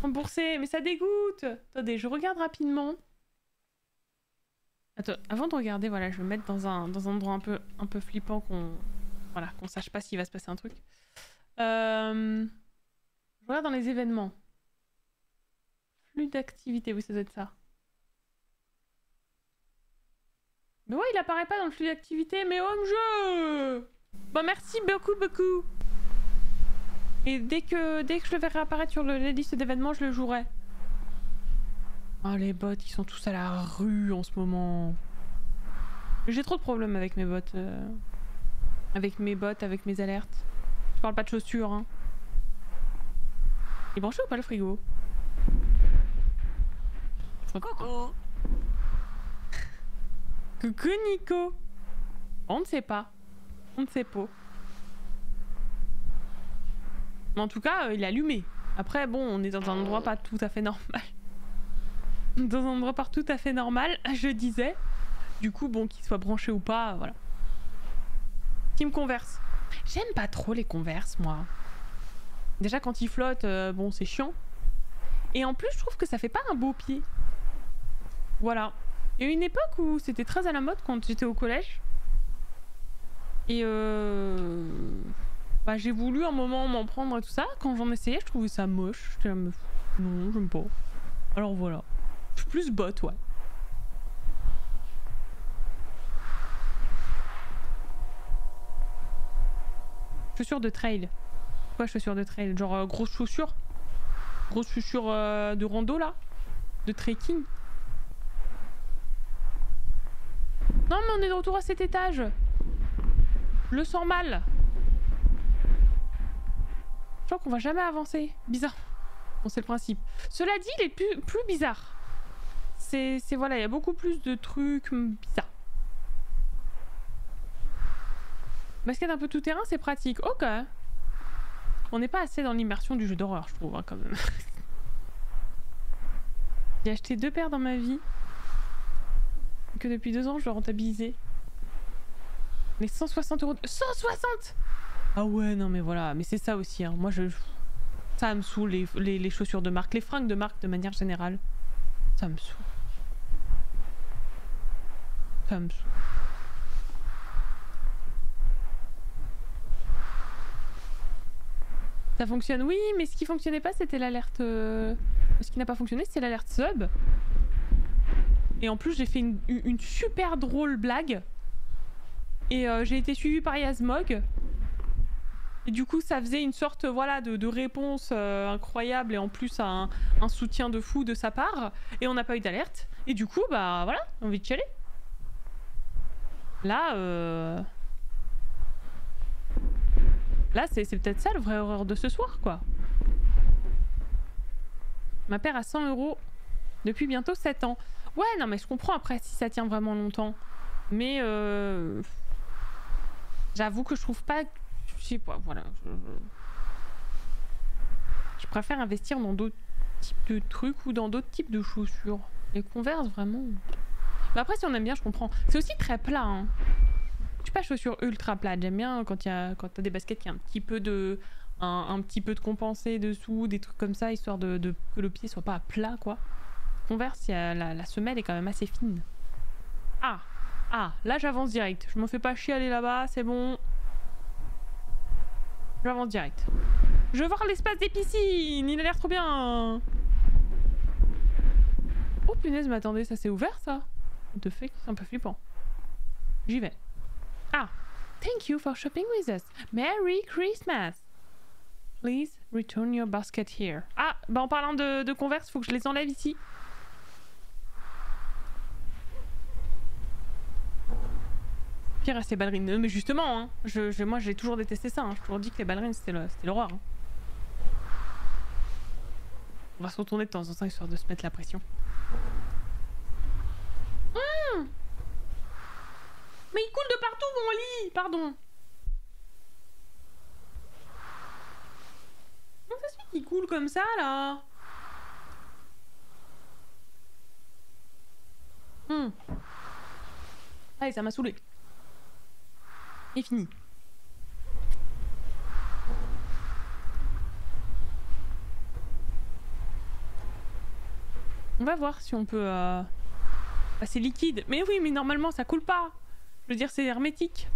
Remboursé, mais ça dégoûte! Attendez, je regarde rapidement. Attends, avant de regarder, voilà, je vais me mettre dans un, dans un endroit un peu, un peu flippant qu'on... Voilà, qu'on sache pas s'il va se passer un truc. Euh... Je regarde dans les événements. Flux d'activité, oui, ça doit être ça. Mais ouais, il apparaît pas dans le flux d'activité, mais O M G! Bon, merci beaucoup, beaucoup. Et dès que, dès que je le verrai apparaître sur le, la liste d'événements, je le jouerai. Oh, les bots, ils sont tous à la rue en ce moment. J'ai trop de problèmes avec mes bots. Euh... Avec mes bots, avec mes alertes. Je parle pas de chaussures, hein. Il est branché ou pas le frigo? Coucou. Coucou Nico. On ne sait pas. On ne sait pas. Mais en tout cas, euh, il est allumé. Après, bon, on est dans un endroit pas tout à fait normal. Dans un endroit pas tout à fait normal, je disais. Du coup, bon, qu'il soit branché ou pas, voilà. Team Converse. J'aime pas trop les Converse, moi. Déjà, quand ils flottent, euh, bon, c'est chiant. Et en plus, je trouve que ça fait pas un beau pied. Voilà. Il y a une époque où c'était très à la mode quand j'étais au collège. Et euh... bah, j'ai voulu un moment m'en prendre et tout ça. Quand j'en essayais, je trouvais ça moche. J'étais là, me... non, j'aime pas. Alors voilà. Je suis plus bot, ouais. Chaussures de trail. Quoi, chaussures de trail? Genre euh, grosses chaussures? Grosses chaussures euh, de rando, là? De trekking? Non, mais on est de retour à cet étage. Je le sens mal. Je crois qu'on va jamais avancer. Bizarre. Bon, c'est le principe. Cela dit, il est plus, plus bizarre. C'est... voilà, il y a beaucoup plus de trucs bizarres. Basket un peu tout terrain, c'est pratique. Ok. On n'est pas assez dans l'immersion du jeu d'horreur, je trouve, hein, quand même. J'ai acheté deux paires dans ma vie. Que depuis deux ans, je dois rentabiliser. Mais cent soixante euros... De... cent soixante Ah ouais, non mais voilà, mais c'est ça aussi, hein. Moi je... Ça me saoule, les, les, les chaussures de marque, les fringues de marque de manière générale. Ça me saoule. Ça me saoule. Ça fonctionne, oui, mais ce qui fonctionnait pas, c'était l'alerte... Ce qui n'a pas fonctionné, c'est l'alerte sub. Et en plus, j'ai fait une, une super drôle blague. Et euh, j'ai été suivie par Yasmog. Et du coup, ça faisait une sorte voilà, de, de réponse euh, incroyable et en plus un, un soutien de fou de sa part. Et on n'a pas eu d'alerte. Et du coup, bah voilà, on a envie de chialer. Là, euh... Là, c'est peut-être ça le vrai horreur de ce soir, quoi. Ma paire à cent euros depuis bientôt sept ans. Ouais, non mais je comprends après si ça tient vraiment longtemps. Mais euh... j'avoue que je trouve pas... Je sais pas, voilà. Je, je... je préfère investir dans d'autres types de trucs ou dans d'autres types de chaussures. Les Converse, vraiment. Mais après, si on aime bien, je comprends. C'est aussi très plat, hein. Je suis pas chaussures ultra plates. J'aime bien quand il y a, quand t'as des baskets qui a un petit peu de, un, un petit peu de compensé dessous, des trucs comme ça, histoire de, de que le pied soit pas à plat, quoi. Converse, y a, la, la semelle est quand même assez fine. Ah, ah, là j'avance direct. Je m'en fais pas chier aller là-bas, c'est bon. J'avance direct. Je vais voir l'espace des piscines, il a l'air trop bien. Oh punaise, mais attendez, ça s'est ouvert ça? De fait, c'est un peu flippant. J'y vais. Ah, thank you for shopping with us. Merry Christmas. Please return your basket here. Ah, bah en parlant de, de Converse, faut que je les enlève ici. À ces ballerines, mais justement, hein, je, je, moi j'ai toujours détesté ça, hein. J'ai toujours dit que les ballerines c'était l'horreur. Hein. On va se retourner de temps en temps histoire de se mettre la pression. Mmh, mais il coule de partout mon lit, pardon. Comment ça se fait qu'il coule comme ça là? Mmh. Allez, ça m'a saoulé. Et fini. On va voir si on peut... Euh... Ah, c'est liquide. Mais oui, mais normalement ça coule pas. Je veux dire, c'est hermétique.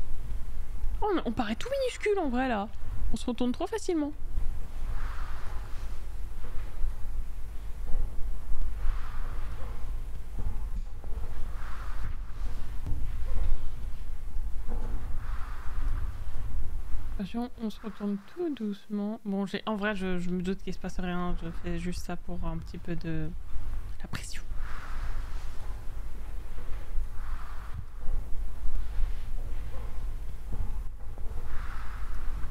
Oh, on, on paraît tout minuscule en vrai là. On se retourne trop facilement. On se retourne tout doucement. Bon, j'ai en vrai, je, je me doute qu'il se passe rien. Je fais juste ça pour un petit peu de la pression.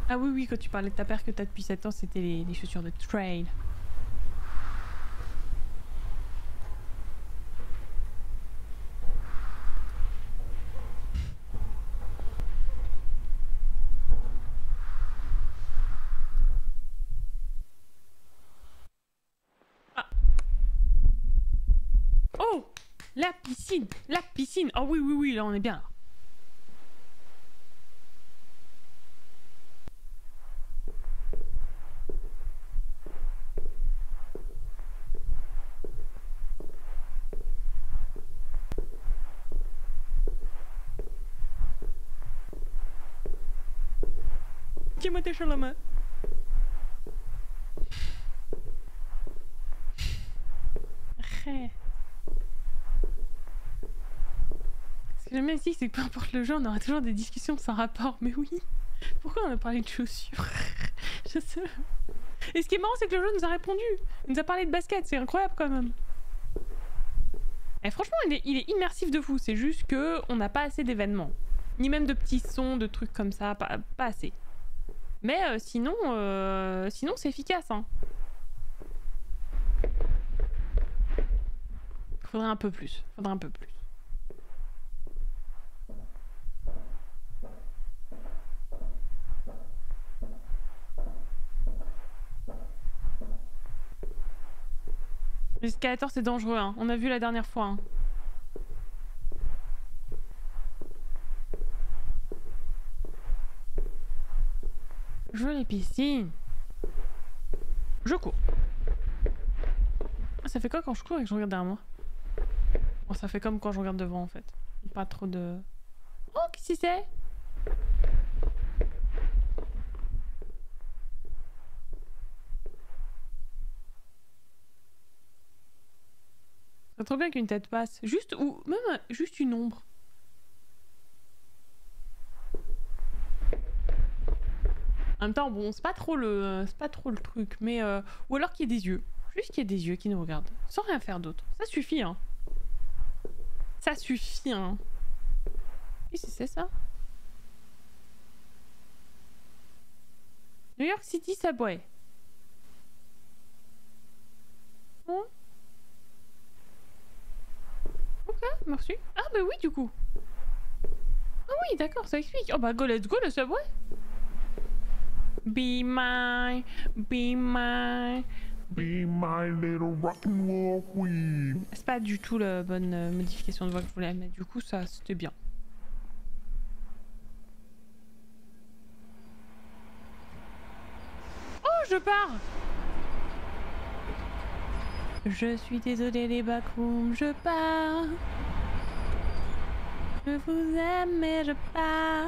Ah oui, oui, quand tu parlais de ta paire que t'as depuis sept ans, c'était les, les chaussures de trail. La piscine, la piscine. Oh oui, oui, oui, là on est bien là. Timothée Chalamet. Jamais si c'est que peu importe le jeu, on aura toujours des discussions sans rapport. Mais oui, pourquoi on a parlé de chaussures? Je sais. Et ce qui est marrant, c'est que le jeu nous a répondu. Il nous a parlé de basket, c'est incroyable quand même. Et franchement, il est, il est immersif de fou. C'est juste que on n'a pas assez d'événements, ni même de petits sons, de trucs comme ça, pas, pas assez. Mais euh, sinon, euh, sinon c'est efficace. Hein. Faudrait un peu plus. Faudrait un peu plus. L'escalator c'est dangereux, hein. On a vu la dernière fois. Hein. Je vais à l'épicerie. Je cours. Ça fait quoi quand je cours et que je regarde derrière moi? Bon, ça fait comme quand je regarde devant en fait. Pas trop de... Oh, qu'est-ce que c'est? C'est trop bien qu'une tête passe. Juste ou même juste une ombre. En même temps, bon, c'est pas trop le, c'est pas trop le truc, mais euh... ou alors qu'il y ait des yeux, juste qu'il y ait des yeux qui nous regardent, sans rien faire d'autre. Ça suffit, hein. Ça suffit, hein. Qu'est-ce que c'est ça? New York City Subway. Bon. Ok, merci. Ah bah oui, du coup. Ah oui, d'accord, ça explique. Oh bah go, let's go, le Subway. Be my, be my, be my little rock'n'roll queen. C'est pas du tout la bonne modification de voix que je voulais, mais du coup ça c'était bien. Oh, je pars. Je suis désolée les backrooms, je pars. Je vous aime mais je pars.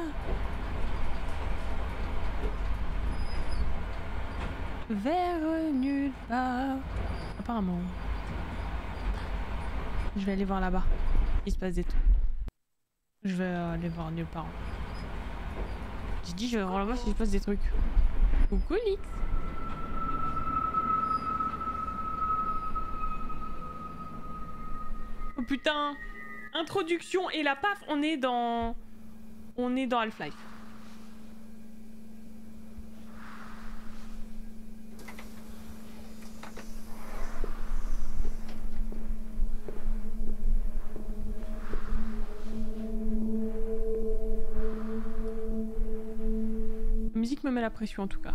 Vers nulle part. Apparemment. Je vais aller voir là-bas. Il se passe des trucs. Je vais aller voir nulle part. J'ai dit je vais voir là-bas s'il se passe des trucs. Coucou Lix. Oh putain. Introduction et la paf, on est dans... On est dans Half-Life. Me met la pression en tout cas.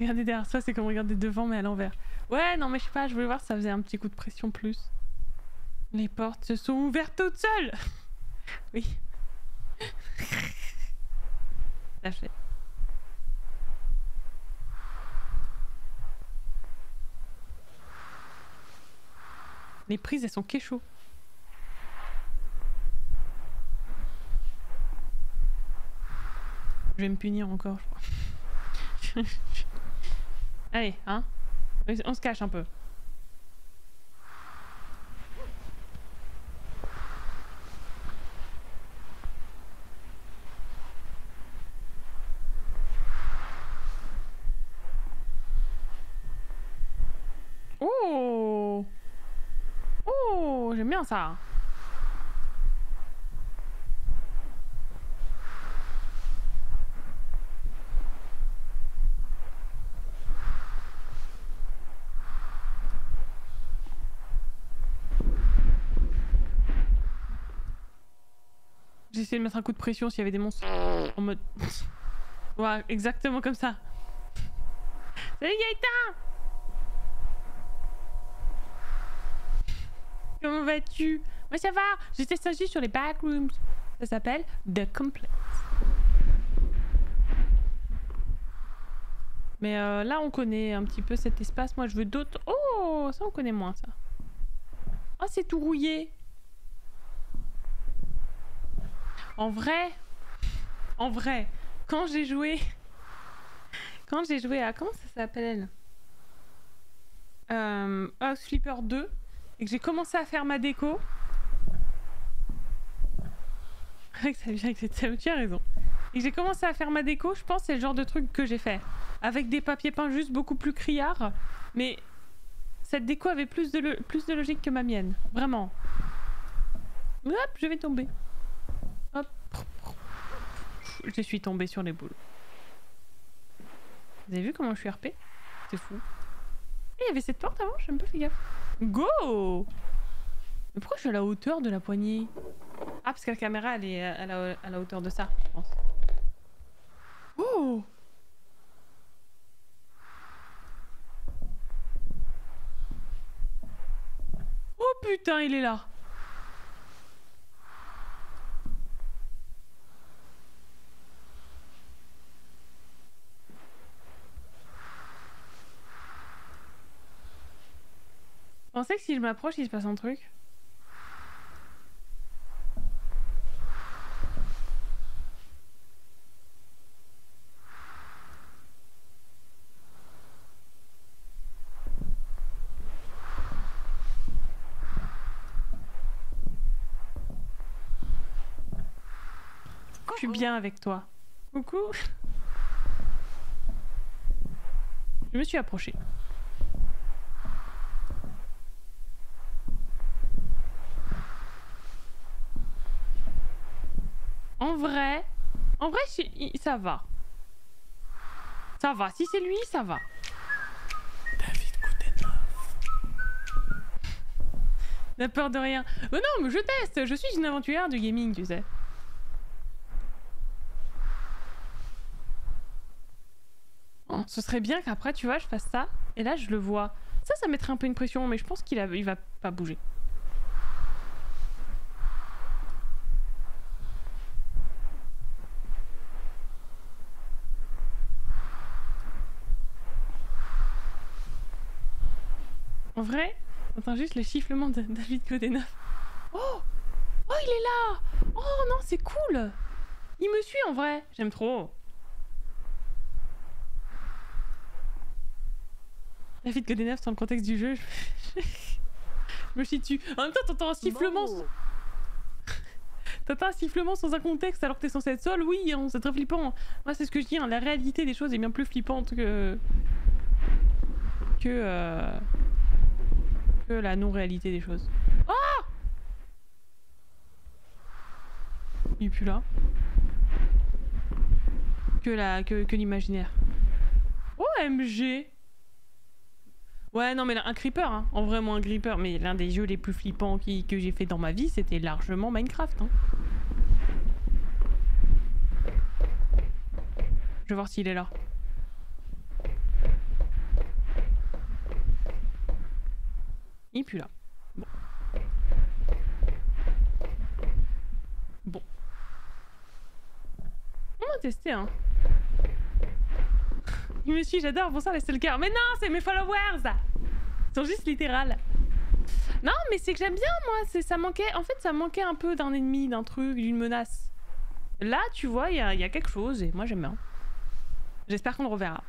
Regardez derrière soi, c'est comme regarder devant mais à l'envers. Ouais, non mais je sais pas, je voulais voir si ça faisait un petit coup de pression plus. Les portes se sont ouvertes toutes seules. Oui. Ça fait. Les prises, elles sont kécho. Je vais me punir encore, je crois. Allez, hein? On se cache un peu. Ça. J'ai essayé de mettre un coup de pression s'il y avait des monstres en mode... Ouais, exactement comme ça. Salut Gaëtan! Comment vas-tu? Moi ça va, j'étais sagi sur les backrooms. Ça s'appelle The Complex. Mais euh, là on connaît un petit peu cet espace. Moi je veux d'autres... Oh, ça on connaît moins ça. Ah, oh, c'est tout rouillé. En vrai... En vrai, quand j'ai joué... Quand j'ai joué à... Comment ça s'appelle? euh, House Flipper deux. Et que j'ai commencé à faire ma déco. Ça vient avec cette... Tu as raison. Et que j'ai commencé à faire ma déco, je pense que c'est le genre de truc que j'ai fait. Avec des papiers peints juste beaucoup plus criards. Mais cette déco avait plus de, le... plus de logique que ma mienne. Vraiment. Hop, je vais tomber. Hop. Je suis tombée sur les boules. Vous avez vu comment je suis R P? C'est fou. Et il y avait cette porte avant, j'ai un peu fait gaffe. Go! Mais pourquoi je suis à la hauteur de la poignée? Ah, parce que la caméra elle est à la, à la hauteur de ça, je pense. Oh! putain, il est là. Je pensais que si je m'approche, il se passe un truc. Coucou. Je suis bien avec toi. Coucou. Je me suis approchée. En vrai, en vrai, ça va. Ça va, si c'est lui, ça va. David Koutenov. N'a peur de rien. Mais non, mais je teste, je suis une aventurière du gaming, tu sais. Oh, ce serait bien qu'après, tu vois, je fasse ça, et là, je le vois. Ça, ça mettrait un peu une pression, mais je pense qu'il a... il va pas bouger. En vrai, j'entends juste le chifflement de David Codenov. Oh, oh, il est là. Oh non, c'est cool. Il me suit en vrai. J'aime trop. David Codenov, dans le contexte du jeu, je, je me situe. En même temps, t'entends un sifflement. Bon. T'entends un sifflement sans un contexte alors que t'es censé être seul. Oui, hein, c'est très flippant. Moi, c'est ce que je dis. Hein, la réalité des choses est bien plus flippante que que. Euh... que la non-réalité des choses. Oh, il est plus là. Que la que, que l'imaginaire. O M G. Ouais non mais là, un creeper hein. En vraiment un creeper, mais l'un des jeux les plus flippants qui, que j'ai fait dans ma vie, c'était largement Minecraft. Hein. Je vais voir s'il est là. Il pue là. Bon. Bon. On va tester, hein. Il me suit, j'adore, bon ça, laisse le cœur. Mais non, c'est mes followers. Ils sont juste littérales. Non, mais c'est que j'aime bien, moi. Ça manquait, en fait, ça manquait un peu d'un ennemi, d'un truc, d'une menace. Là, tu vois, il y a, y a quelque chose et moi, j'aime bien. J'espère qu'on le reverra.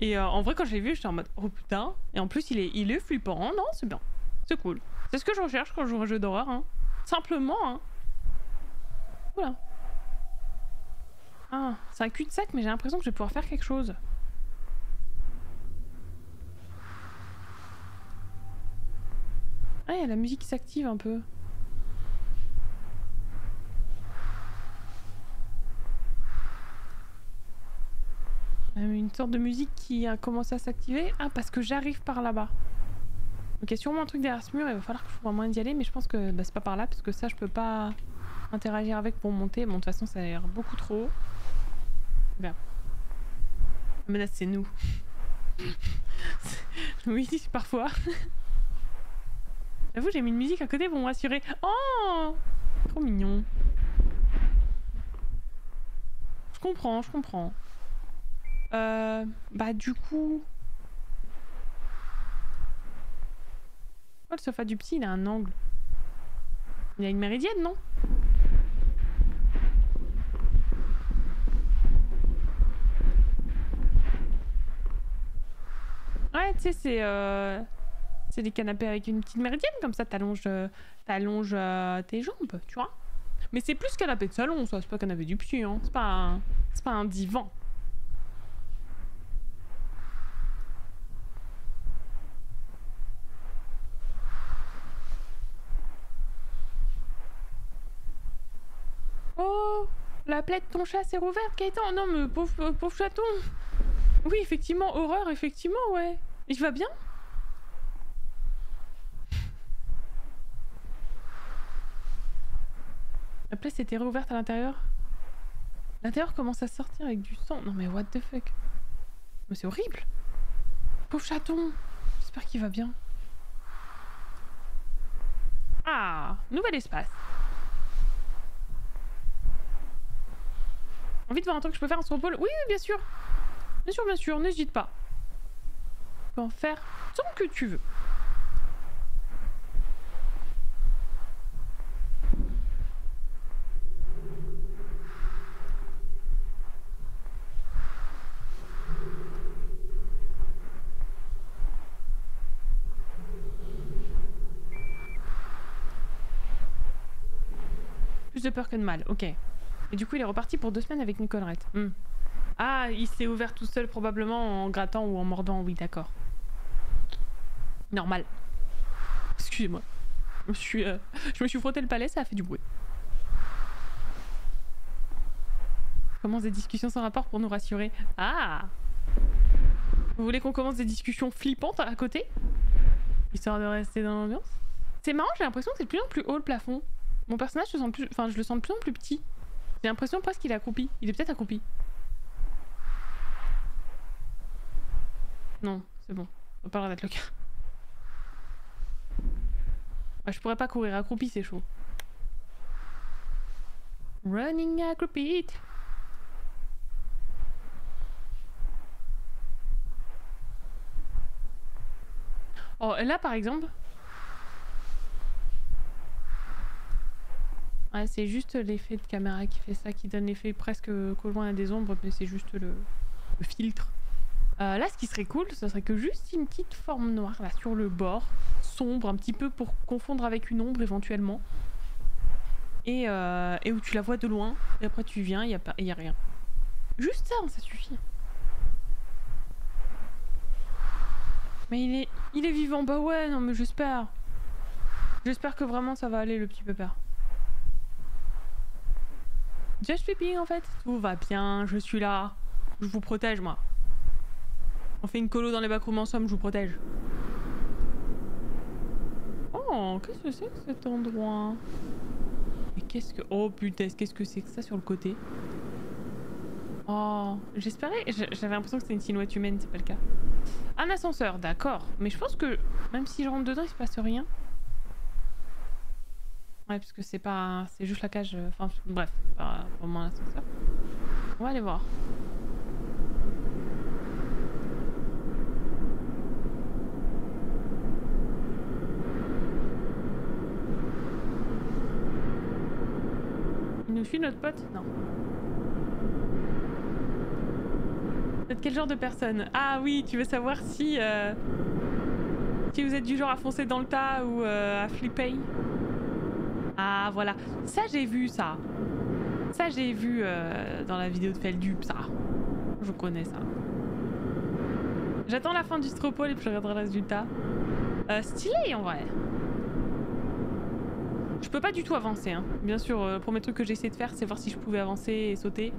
Et euh, en vrai, quand je l'ai vu, j'étais en mode oh putain. Et en plus, il est, il est flippant. Hein non, c'est bien. C'est cool. C'est ce que je recherche quand je joue à un jeu d'horreur. Hein. Simplement. Hein. Voilà. Ah, c'est un cul-de-sac, mais j'ai l'impression que je vais pouvoir faire quelque chose. Ah, il y a la musique qui s'active un peu. Une sorte de musique qui a commencé à s'activer. Ah, parce que j'arrive par là-bas. Donc il y a sûrement un truc derrière ce mur, il va falloir que je trouve un moyen d'y aller, mais je pense que bah, c'est pas par là, parce que ça, je peux pas interagir avec pour monter. Bon, de toute façon, ça a l'air beaucoup trop haut. Bien. La menace, c'est nous. Oui, parfois. J'avoue, j'ai mis une musique à côté pour me rassurer. Oh, trop mignon. Je comprends, je comprends. Euh, bah du coup... Oh, le sofa du psy, il a un angle. Il a une méridienne, non? Ouais, tu sais, c'est... Euh... C'est des canapés avec une petite méridienne, comme ça t'allonges euh, t'allonges euh, tes jambes, tu vois. Mais c'est plus canapé de salon, ça, c'est pas canapé du psy, hein. C'est pas un... c'est pas un divan. Oh, la plaie de ton chat s'est rouverte, Gaëtan. Non, mais pauvre, pauvre chaton. Oui, effectivement, horreur, effectivement, ouais. Il va bien? La plaie s'était rouverte à l'intérieur. L'intérieur commence à sortir avec du sang. Non, mais what the fuck? Mais c'est horrible. Pauvre chaton. J'espère qu'il va bien. Ah, nouvel espace. Envie de voir un truc que je peux faire en snowball? Oui, oui, bien sûr. Bien sûr, bien sûr, n'hésite pas. Tu peux en faire tant que tu veux. Plus de peur que de mal, ok. Et du coup, il est reparti pour deux semaines avec Nicolerette. Mm. Ah, il s'est ouvert tout seul probablement en grattant ou en mordant, oui, d'accord. Normal. Excusez-moi. Je me suis, euh, je me suis frotté le palais, ça a fait du bruit. On commence des discussions sans rapport pour nous rassurer. Ah! Vous voulez qu'on commence des discussions flippantes à côté? Histoire de rester dans l'ambiance? C'est marrant, j'ai l'impression que c'est de plus en plus haut le plafond. Mon personnage, se sent plus... enfin, je le sens de plus en plus petit. J'ai l'impression presque qu'il est accroupi. Il est peut-être accroupi. Non, c'est bon. On parlera d'être le cas. Ah, je pourrais pas courir accroupi, c'est chaud. Running accroupi. Oh, là par exemple. Ouais, c'est juste l'effet de caméra qui fait ça, qui donne l'effet presque conjoint à des ombres, mais c'est juste le, le filtre. Euh, là, ce qui serait cool, ce serait que juste une petite forme noire là sur le bord, sombre, un petit peu pour confondre avec une ombre éventuellement. Et, euh, et où tu la vois de loin, et après tu viens, il n'y a, y a rien. Juste ça, ça suffit. Mais il est, il est vivant, bah ouais, non mais j'espère. J'espère que vraiment ça va aller le petit pépère. Just flipping en fait, tout va bien, je suis là, je vous protège moi. On fait une colo dans les backrooms en somme, je vous protège. Oh, qu'est-ce que c'est que cet endroit? Mais qu'est-ce que... Oh putain, qu'est-ce que c'est que ça sur le côté? Oh, j'espérais, j'avais l'impression que c'était une silhouette humaine, c'est pas le cas. Un ascenseur, d'accord, mais je pense que même si je rentre dedans, il se passe rien. Ouais, parce que c'est pas... c'est juste la cage... Enfin, bref, pas vraiment l'ascenseur. On va aller voir. Il nous suit notre pote? Non. Vous êtes quel genre de personne? Ah oui, tu veux savoir si... Euh, si vous êtes du genre à foncer dans le tas ou euh, à flipper? Ah voilà, ça j'ai vu ça. Ça j'ai vu euh, dans la vidéo de Feldup ça. Je connais ça. J'attends la fin du Stropole et puis je regarderai le résultat. Euh, stylé en vrai. Je peux pas du tout avancer hein. Bien sûr, euh, le premier truc que j'ai essayé de faire c'est voir si je pouvais avancer et sauter.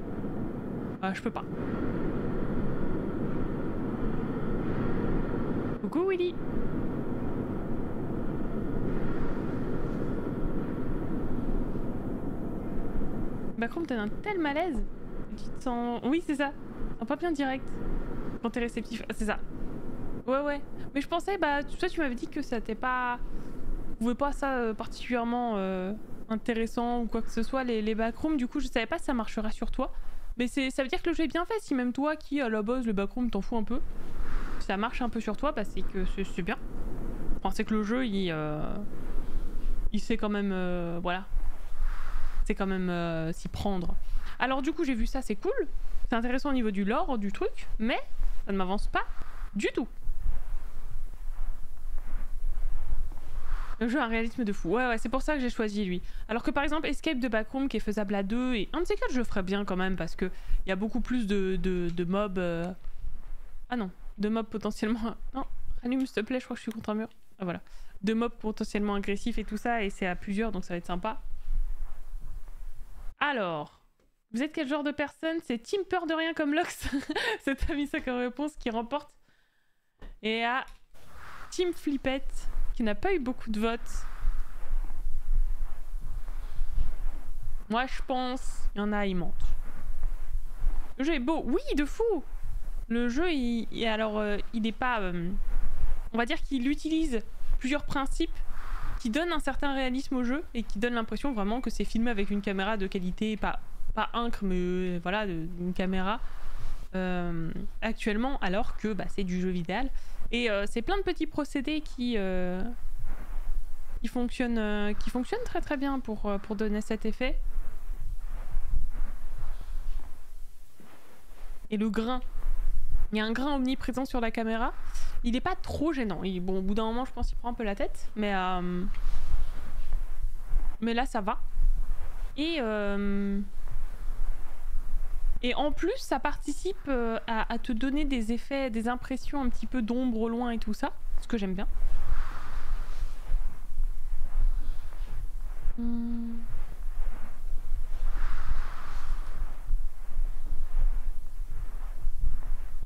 Euh, je peux pas. Coucou Willy. Backroom donne un tel malaise, tu te sens... Oui c'est ça, un pas bien direct, quand t'es réceptif, c'est ça. Ouais ouais, mais je pensais, bah toi tu m'avais dit que ça t'es pas... Je trouvais pas ça euh, particulièrement euh, intéressant ou quoi que ce soit, les, les backrooms, du coup je savais pas si ça marchera sur toi. Mais ça veut dire que le jeu est bien fait, si même toi qui à la base le backroom t'en fous un peu, si ça marche un peu sur toi, bah c'est que c'est bien. Enfin c'est que le jeu il... Euh, il sait quand même... Euh, voilà. Quand même euh, s'y prendre. Alors du coup j'ai vu ça, c'est cool, c'est intéressant au niveau du lore, du truc, mais ça ne m'avance pas du tout. Le jeu a un réalisme de fou, ouais ouais, c'est pour ça que j'ai choisi lui. Alors que par exemple Escape the Backroom qui est faisable à deux et un de ces quatre je ferais bien quand même parce que il y a beaucoup plus de, de, de mobs... Euh... Ah non, de mobs potentiellement... Non, allume s'il te plaît, je crois que je suis contre un mur. Ah voilà, de mobs potentiellement agressifs et tout ça et c'est à plusieurs donc ça va être sympa. Alors, vous êtes quel genre de personne? C'est Team Peur de Rien comme Lox. C'est ami ça comme réponse qui remporte. Et à Team Flippette qui n'a pas eu beaucoup de votes. Moi je pense, il y en a, il monte. Le jeu est beau, oui de fou. Le jeu, il, il alors euh, il n'est pas... Euh, on va dire qu'il utilise plusieurs principes qui donne un certain réalisme au jeu et qui donne l'impression vraiment que c'est filmé avec une caméra de qualité, pas, pas incre, mais voilà, une caméra euh, actuellement, alors que bah, c'est du jeu vidéo. Et euh, c'est plein de petits procédés qui, euh, qui, fonctionnent, euh, qui fonctionnent très très bien pour, euh, pour donner cet effet. Et le grain, il y a un grain omniprésent sur la caméra, il n'est pas trop gênant. Il, bon, au bout d'un moment, je pense qu'il prend un peu la tête, mais, euh, mais là, ça va. Et, euh, et en plus, ça participe euh, à, à te donner des effets, des impressions un petit peu d'ombre au loin et tout ça, ce que j'aime bien. Hum.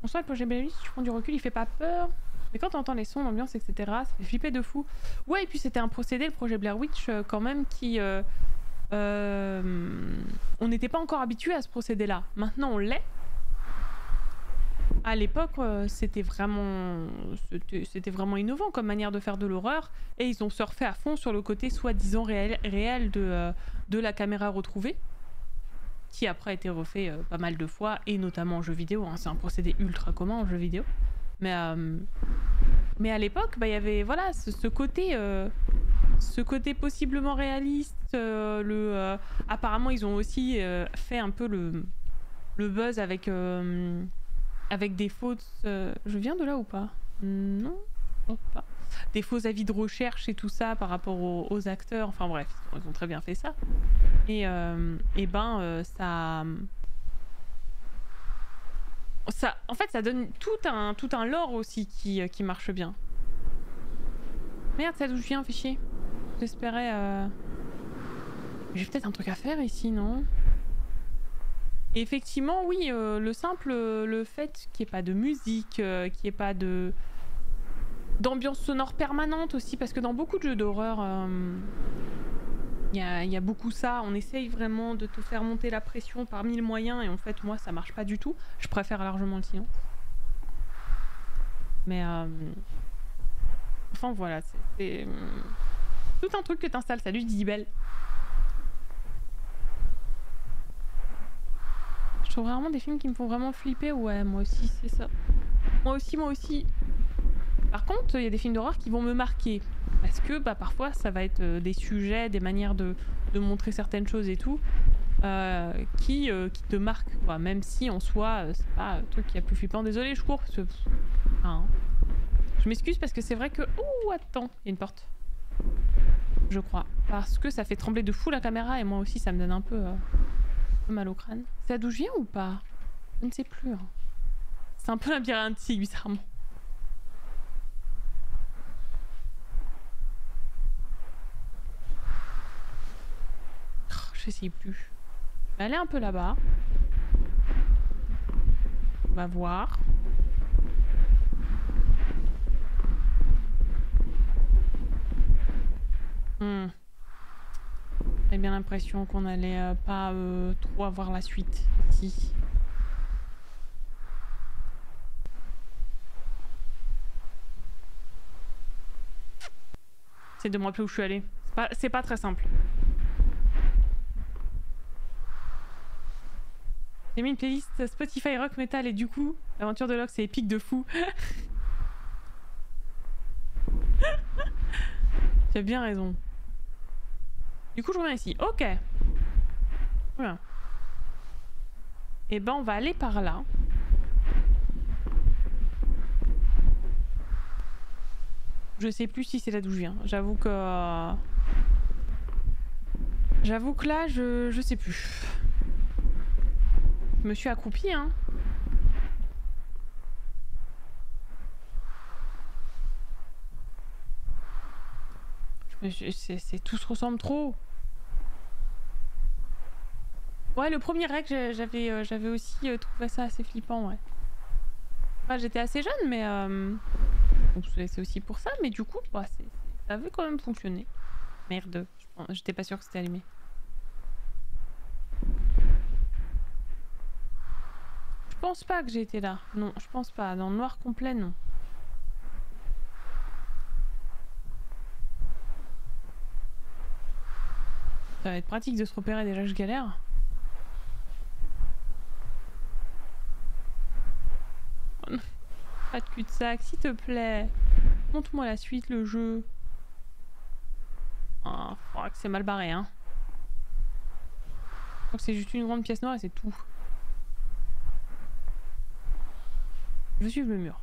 En soi, le projet Bellamy, si tu prends du recul, il fait pas peur. Mais quand t'entends les sons, l'ambiance, et cetera, ça fait flipper de fou. Ouais, et puis c'était un procédé, le projet Blair Witch, quand même, qui... Euh, euh, on n'était pas encore habitué à ce procédé-là. Maintenant, on l'est. À l'époque, c'était vraiment... C'était vraiment innovant comme manière de faire de l'horreur. Et ils ont surfé à fond sur le côté soi-disant réel, réel de, de la caméra retrouvée, qui après a été refait euh, pas mal de fois, et notamment en jeu vidéo, hein, c'est un procédé ultra commun en jeu vidéo. Mais, euh, mais à l'époque, bah, y avait voilà, ce, ce, côté, euh, ce côté possiblement réaliste. Euh, le, euh, apparemment, ils ont aussi euh, fait un peu le, le buzz avec, euh, avec des fausses... Euh, je viens de là ou pas? Non, oh, pas. Des faux avis de recherche et tout ça par rapport aux, aux acteurs. Enfin bref, ils ont très bien fait ça. Et, euh, et ben euh, ça, ça, en fait, ça donne tout un tout un lore aussi qui, euh, qui marche bien. Merde, ça d'où je viens, fait chier. J'espérais. Euh... J'ai peut-être un truc à faire ici, non? Et effectivement, oui, euh, le simple, le fait qu'il n'y ait pas de musique, euh, qu'il n'y ait pas de d'ambiance sonore permanente aussi, parce que dans beaucoup de jeux d'horreur. Euh... Il y, y a beaucoup ça, on essaye vraiment de te faire monter la pression par mille moyens et en fait moi ça marche pas du tout. Je préfère largement le silence. Mais euh... enfin voilà, c'est tout un truc que t'installes. Salut Didibelle. Je trouve rarement des films qui me font vraiment flipper. Ouais, moi aussi c'est ça. Moi aussi, moi aussi. Par contre, il y a des films d'horreur qui vont me marquer. Parce que bah, parfois, ça va être euh, des sujets, des manières de, de montrer certaines choses et tout, euh, qui, euh, qui te marquent, quoi. Même si, en soi, euh, c'est pas le truc qui a plus flippant. Désolée, je cours. Parce que... hein. Je m'excuse parce que c'est vrai que... Ouh, attends, il y a une porte. Je crois. Parce que ça fait trembler de fou la caméra et moi aussi, ça me donne un peu, euh, un peu mal au crâne. C'est à d'où je viens ou pas? Je ne sais plus. Hein. C'est un peu labyrinthique, bizarrement. Je sais plus. Je vais aller un peu là-bas. On va voir. Hmm. J'ai bien l'impression qu'on n'allait euh, pas euh, trop avoir la suite ici. C'est de me rappeler où je suis allée. C'est pas, pas très simple. J'ai mis une playlist Spotify rock metal et du coup, l'aventure de Locke c'est épique de fou. Tu as bien raison. Du coup, je reviens ici. Ok. Voilà. Et ben, on va aller par là. Je sais plus si c'est là d'où je viens. J'avoue que. J'avoue que là, je, je sais plus. Je me suis accroupie, hein. C'est tout se ressemble trop. Ouais, le premier rec, j'avais euh, j'avais aussi euh, trouvé ça assez flippant, ouais. Enfin, j'étais assez jeune, mais euh, c'est aussi pour ça. Mais du coup, bah, c'est, c'est, ça avait quand même fonctionné. Merde, j'étais pas sûre que c'était allumé. Je pense pas que j'ai été là. Non, je pense pas. Dans le noir complet, non. Ça va être pratique de se repérer, déjà je galère. Pas de cul-de-sac, s'il te plaît. Montre-moi la suite, le jeu. Ah, faudra que c'est mal barré, hein. Donc c'est juste une grande pièce noire et c'est tout. Je suis le mur.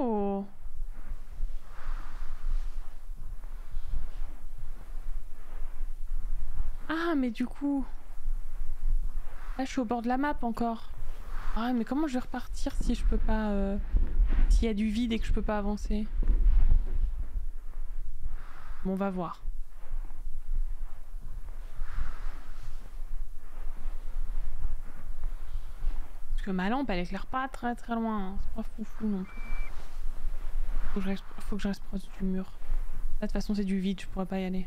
Oh. Ah mais du coup... Là je suis au bord de la map encore. Ah mais comment je vais repartir si je peux pas... Euh, s'il y a du vide et que je peux pas avancer? Bon on va voir. Parce que ma lampe elle éclaire pas très très loin, hein. C'est pas foufou non plus. Faut que je reste, faut que je reste proche du mur. Là de toute façon c'est du vide, je pourrais pas y aller.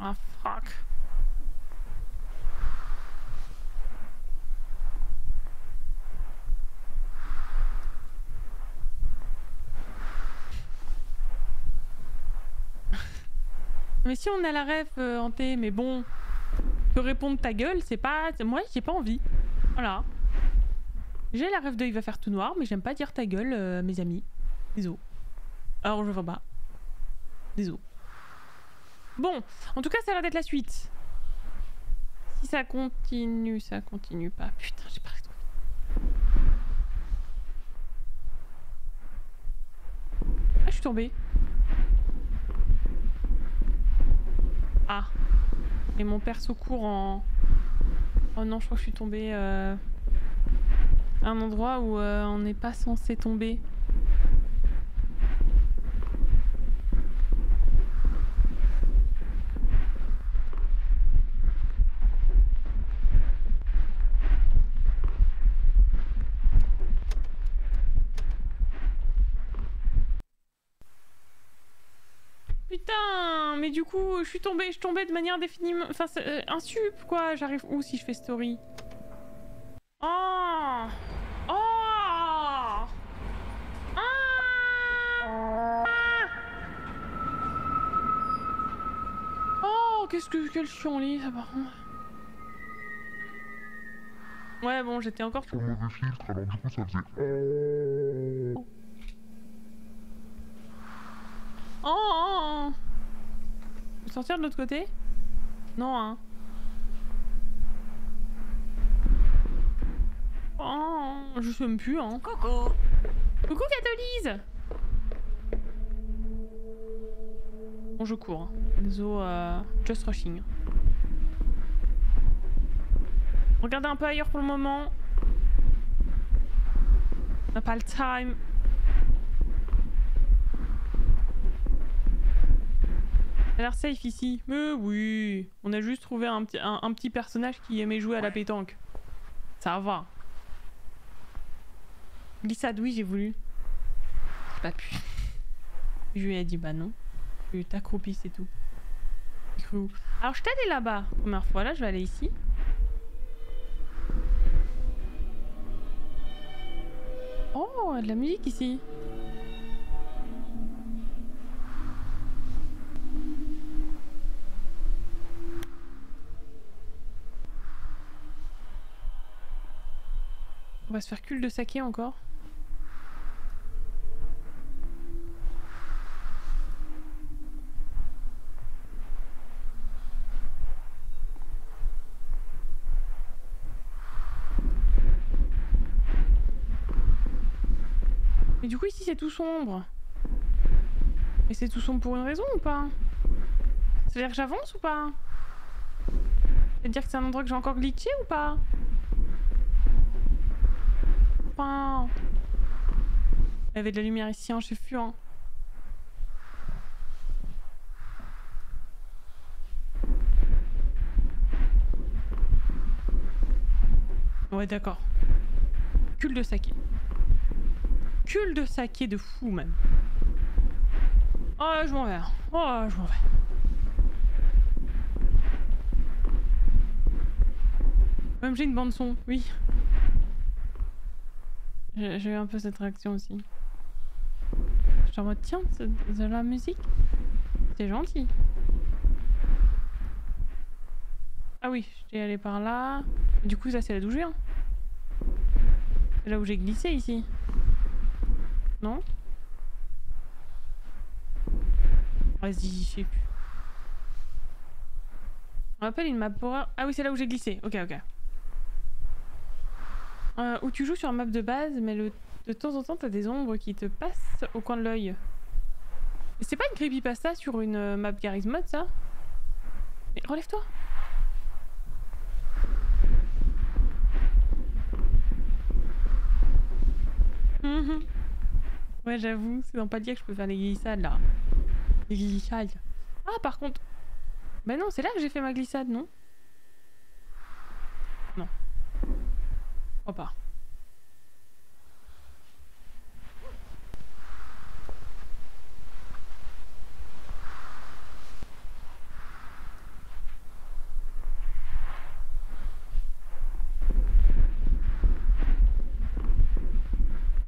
Ah fuck. Mais si on a la ref euh, hantée, mais bon, te répondre ta gueule, c'est pas... Moi, j'ai pas envie. Voilà. J'ai la ref de il va faire tout noir, mais j'aime pas dire ta gueule, euh, mes amis. Désolé. Alors, je vois pas. Désolé. Bon, en tout cas, ça a l'air d'être la suite. Si ça continue, ça continue pas. Putain, j'ai pas... Ah, je suis tombée. Ah, et mon perso court en... Oh non, je crois que je suis tombée euh, à un endroit où euh, on n'est pas censé tomber. Putain, mais du coup, je suis tombée, je tombais de manière définiment... Enfin, euh, un sup, quoi. J'arrive où si je fais story? Oh. Oh. Ah. Ah. Oh, qu'est-ce que... Quel chiant lit, ça, par contre. Ouais, bon, j'étais encore... Sur le mauvais filtre, alors du coup, ça faisait... Oh. Oh, oh, oh. Sortir de l'autre côté? Non, hein. Oh, je sais même plus, hein. Coucou. Coucou, Catholise. Bon, je cours. Les eaux, euh, just rushing. Regardez un peu ailleurs pour le moment. On n'a pas le time. Ça a l'air safe ici. Mais oui, on a juste trouvé un petit, un, un petit personnage qui aimait jouer à la pétanque. Ça va. Glissade, oui, j'ai voulu. J'ai pas pu. Je lui ai dit bah non. Je t'accroupis, c'est tout. Alors je t'allais là-bas. Première fois là, je vais aller ici. Oh, il y a de la musique ici. On va se faire cul de saké encore. Mais du coup ici c'est tout sombre. Mais c'est tout sombre pour une raison ou pas? C'est-à-dire que j'avance ou pas? C'est-à-dire que c'est un endroit que j'ai encore glitché ou pas? Il y avait de la lumière ici, hein, je sais plus. Hein. Ouais, d'accord. Cul de saké. Cul de saké de fou, même. Oh, je m'en vais. Oh, je m'en vais. Même j'ai une bande son, oui. J'ai eu un peu cette réaction aussi. Je suis en mode tiens, c'est de la musique. C'est gentil. Ah oui, j'étais allé par là. Du coup, ça c'est là d'où je viens. C'est là où j'ai glissé ici. Non ? Vas-y, je sais plus. On rappelle une map pour... Ah oui, c'est là où j'ai glissé. Ok, ok. Euh, où tu joues sur une map de base, mais le... de temps en temps, t'as des ombres qui te passent au coin de l'œil. C'est pas une creepypasta sur une map Garry's Mod, ça? Mais relève-toi! Mmh. Ouais, j'avoue, c'est dans Palia que je peux faire les glissades, là. Les glissades. Ah, par contre... Bah non, c'est là que j'ai fait ma glissade, non? Non. Oh, pas.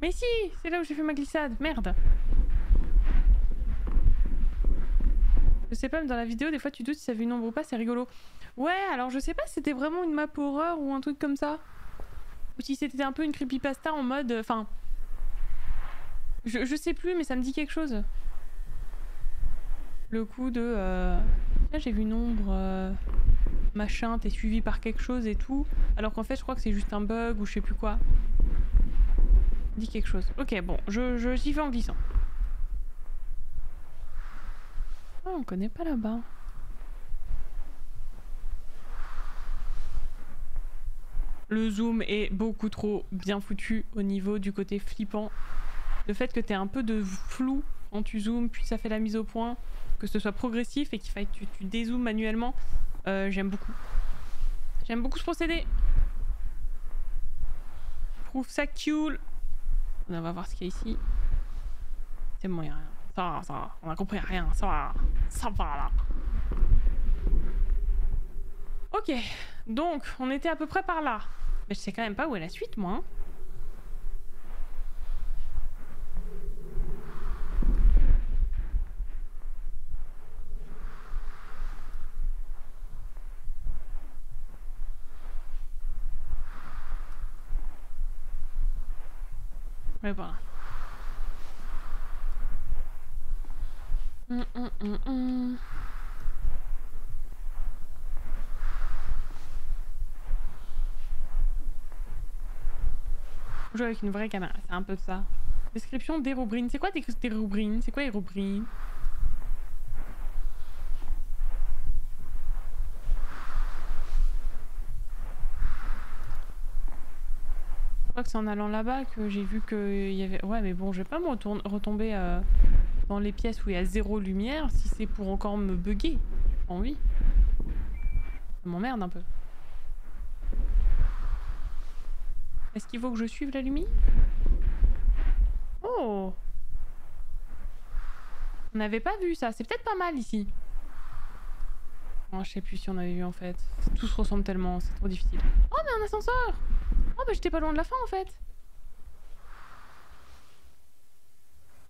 Mais si, c'est là où j'ai fait ma glissade, merde. Je sais pas, mais dans la vidéo, des fois tu doutes si ça vu une ombre ou pas, c'est rigolo. Ouais, alors je sais pas si c'était vraiment une map horreur ou un truc comme ça. Ou si c'était un peu une creepypasta en mode... Enfin... Je, je sais plus, mais ça me dit quelque chose. Le coup de... Euh... Là j'ai vu une ombre... Euh... Machin, t'es suivi par quelque chose et tout. Alors qu'en fait je crois que c'est juste un bug ou je sais plus quoi. Dit quelque chose. Ok, bon, je, je j'y vais en glissant. Oh, on connaît pas là-bas. Le zoom est beaucoup trop bien foutu au niveau du côté flippant. Le fait que tu aies un peu de flou quand tu zoomes, puis ça fait la mise au point, que ce soit progressif et qu'il faille que tu, tu dézoomes manuellement, euh, j'aime beaucoup. J'aime beaucoup ce procédé. Je trouve ça cool. On va voir ce qu'il y a ici. C'est bon, il n'y a rien. Ça va, ça va. On a compris, rien. Ça va. Ça va là. Ok. Donc, on était à peu près par là. Mais je sais quand même pas où est la suite, moi. Mais voilà. Mmh, mmh, mmh. On joue avec une vraie caméra, c'est un peu ça. Description d'Hérobrine. C'est quoi d'Hérobrine? C'est quoi Hérobrine? C'est en allant là-bas que j'ai vu qu'il y avait... Ouais mais bon, je vais pas me retourner, retomber euh, dans les pièces où il y a zéro lumière si c'est pour encore me bugger. J'ai pas envie. Ça m'emmerde un peu. Est-ce qu'il faut que je suive la lumière? Oh! On n'avait pas vu ça, c'est peut-être pas mal ici. Oh, je sais plus si on avait vu en fait. Tout se ressemble tellement, c'est trop difficile. Oh mais un ascenseur! Oh bah j'étais pas loin de la fin en fait.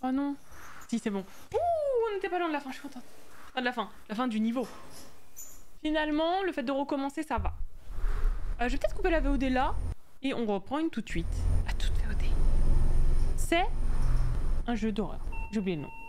Oh non. Si c'est bon. Ouh, on était pas loin de la fin, je suis contente. Enfin de la fin, la fin du niveau. Finalement, le fait de recommencer ça va. Euh, je vais peut-être couper la V O D là. Et on reprend une tout de suite. À toute V O D. C'est un jeu d'horreur. J'ai oublié le nom.